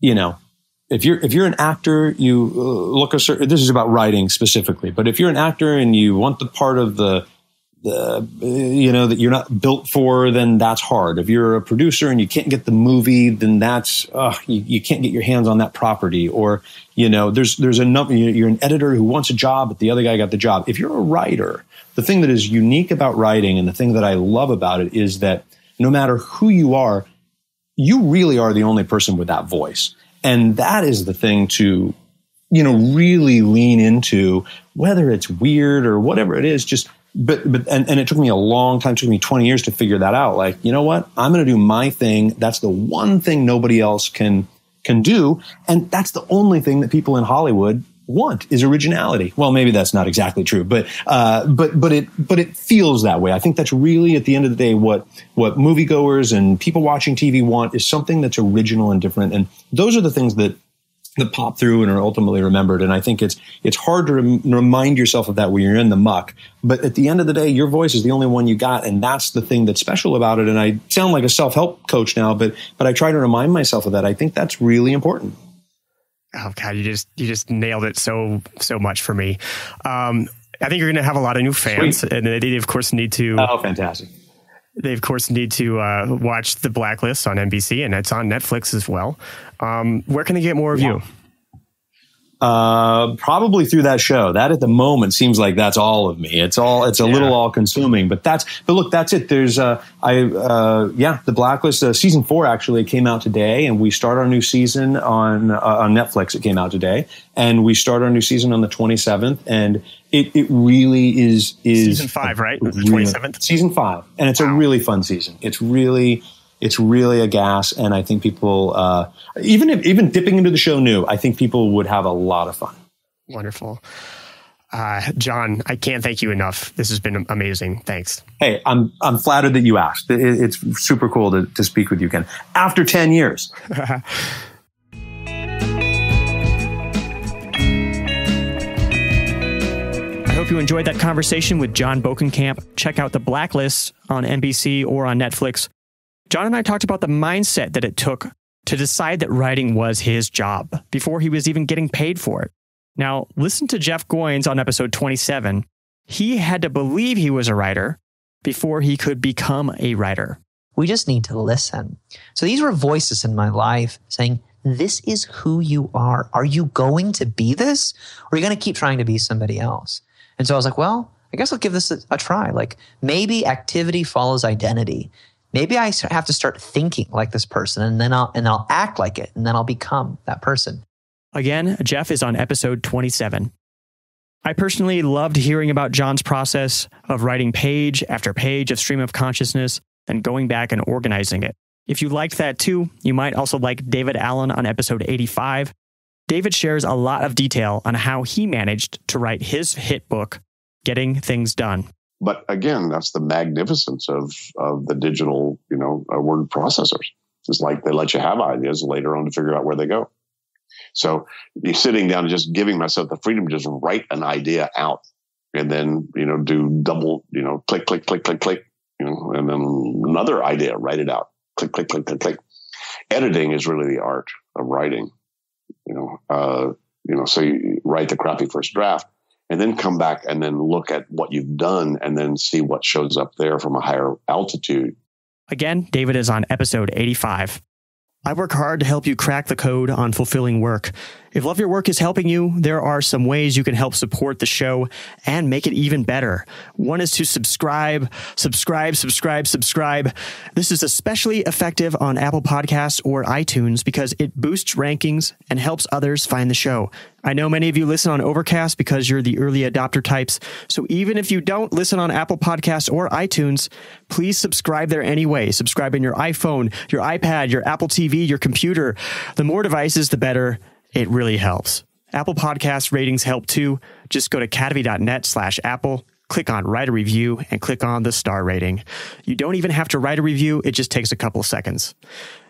you know, if you're if you're an actor, you uh, look a certain, this is about writing specifically, but if you're an actor and you want the part of the uh, you know, that you're not built for, then that's hard. If you're a producer and you can't get the movie, then that's, uh, you, you can't get your hands on that property. Or, you know, there's, there's another, you're an editor who wants a job, but the other guy got the job. If you're a writer, the thing that is unique about writing and the thing that I love about it is that no matter who you are, you really are the only person with that voice. And that is the thing to, you know, really lean into, whether it's weird or whatever it is, just, but, but, and, and it took me a long time, it took me twenty years to figure that out. Like, you know what? I'm going to do my thing. That's the one thing nobody else can, can do. And that's the only thing that people in Hollywood want, is originality. Well, maybe that's not exactly true, but, uh, but, but it, but it feels that way. I think that's really, at the end of the day, what, what moviegoers and people watching T V want, is something that's original and different. And those are the things that, that pop through and are ultimately remembered. And I think it's, it's hard to rem- remind yourself of that when you're in the muck. But at the end of the day, your voice is the only one you got. And that's the thing that's special about it. And I sound like a self-help coach now, but, but I try to remind myself of that. I think that's really important. Oh God, you just, you just nailed it so, so much for me. Um, I think you're going to have a lot of new fans. Sweet. And they of course need to. Oh, fantastic. They, of course, need to uh, watch The Blacklist on N B C, and it's on Netflix as well. Um, where can they get more of yeah. you? Uh, probably through that show. That at the moment seems like that's all of me. It's all, it's a yeah. little all consuming, but that's, but look, that's it. There's, uh, I, uh, yeah, The Blacklist, uh, season four actually came out today, and we start our new season on, uh, on Netflix. It came out today, and we start our new season on the twenty-seventh, and it, it really is, is season five, right? The twenty-seventh. Season five. And it's wow. a really fun season. It's really, It's really a gas, and I think people, uh, even if, even dipping into the show new, I think people would have a lot of fun. Wonderful. Uh, John, I can't thank you enough. This has been amazing. Thanks. Hey, I'm I'm flattered that you asked. It, it's super cool to, to speak with you again after ten years. I hope you enjoyed that conversation with John Bokenkamp. Check out The Blacklist on N B C or on Netflix. John and I talked about the mindset that it took to decide that writing was his job before he was even getting paid for it. Now, listen to Jeff Goins on episode twenty-seven. He had to believe he was a writer before he could become a writer. We just need to listen. So these were voices in my life saying, this is who you are. Are you going to be this? Or are you going to keep trying to be somebody else? And so I was like, well, I guess I'll give this a, a try. Like, maybe activity follows identity. Maybe I have to start thinking like this person, and then I'll and I'll act like it, and then I'll become that person. Again, Jeff is on episode twenty-seven. I personally loved hearing about John's process of writing page after page of stream of consciousness and going back and organizing it. If you liked that too, you might also like David Allen on episode eighty-five. David shares a lot of detail on how he managed to write his hit book, Getting Things Done. But again, that's the magnificence of, of the digital, you know, uh, word processors. It's like they let you have ideas later on to figure out where they go. So you're sitting down and just giving myself the freedom to just write an idea out, and then, you know, do double, you know, click, click, click, click, click, you know, and then another idea, write it out, click, click, click, click, click. Editing is really the art of writing, you know, uh, you know, so you write the crappy first draft, and then come back and then look at what you've done and then see what shows up there from a higher altitude. Again, David is on episode eighty-five. I work hard to help you crack the code on fulfilling work. If Love Your Work is helping you, there are some ways you can help support the show and make it even better. One is to subscribe, subscribe, subscribe, subscribe. This is especially effective on Apple Podcasts or iTunes because it boosts rankings and helps others find the show. I know many of you listen on Overcast because you're the early adopter types. So even if you don't listen on Apple Podcasts or iTunes, please subscribe there anyway. Subscribe on your iPhone, your iPad, your Apple T V, your computer. The more devices, the better. It really helps. Apple Podcast ratings help too. Just go to kadavy.net slash Apple, click on Write a Review, and click on the star rating. You don't even have to write a review. It just takes a couple of seconds.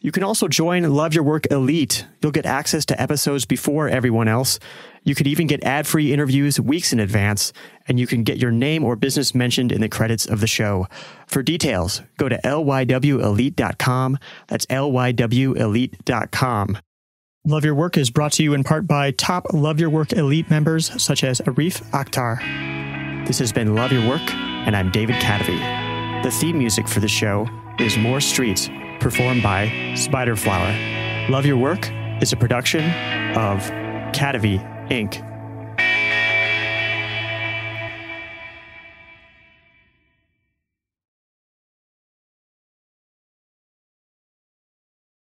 You can also join Love Your Work Elite. You'll get access to episodes before everyone else. You could even get ad-free interviews weeks in advance, and you can get your name or business mentioned in the credits of the show. For details, go to L Y W elite dot com. That's L Y W elite dot com. Love Your Work is brought to you in part by top Love Your Work Elite members such as Arif Akhtar. This has been Love Your Work. and I'm David Kadavy. The theme music for the show is More Streets, performed by Spiderflower. Love Your Work is a production of Kadavy, Incorporated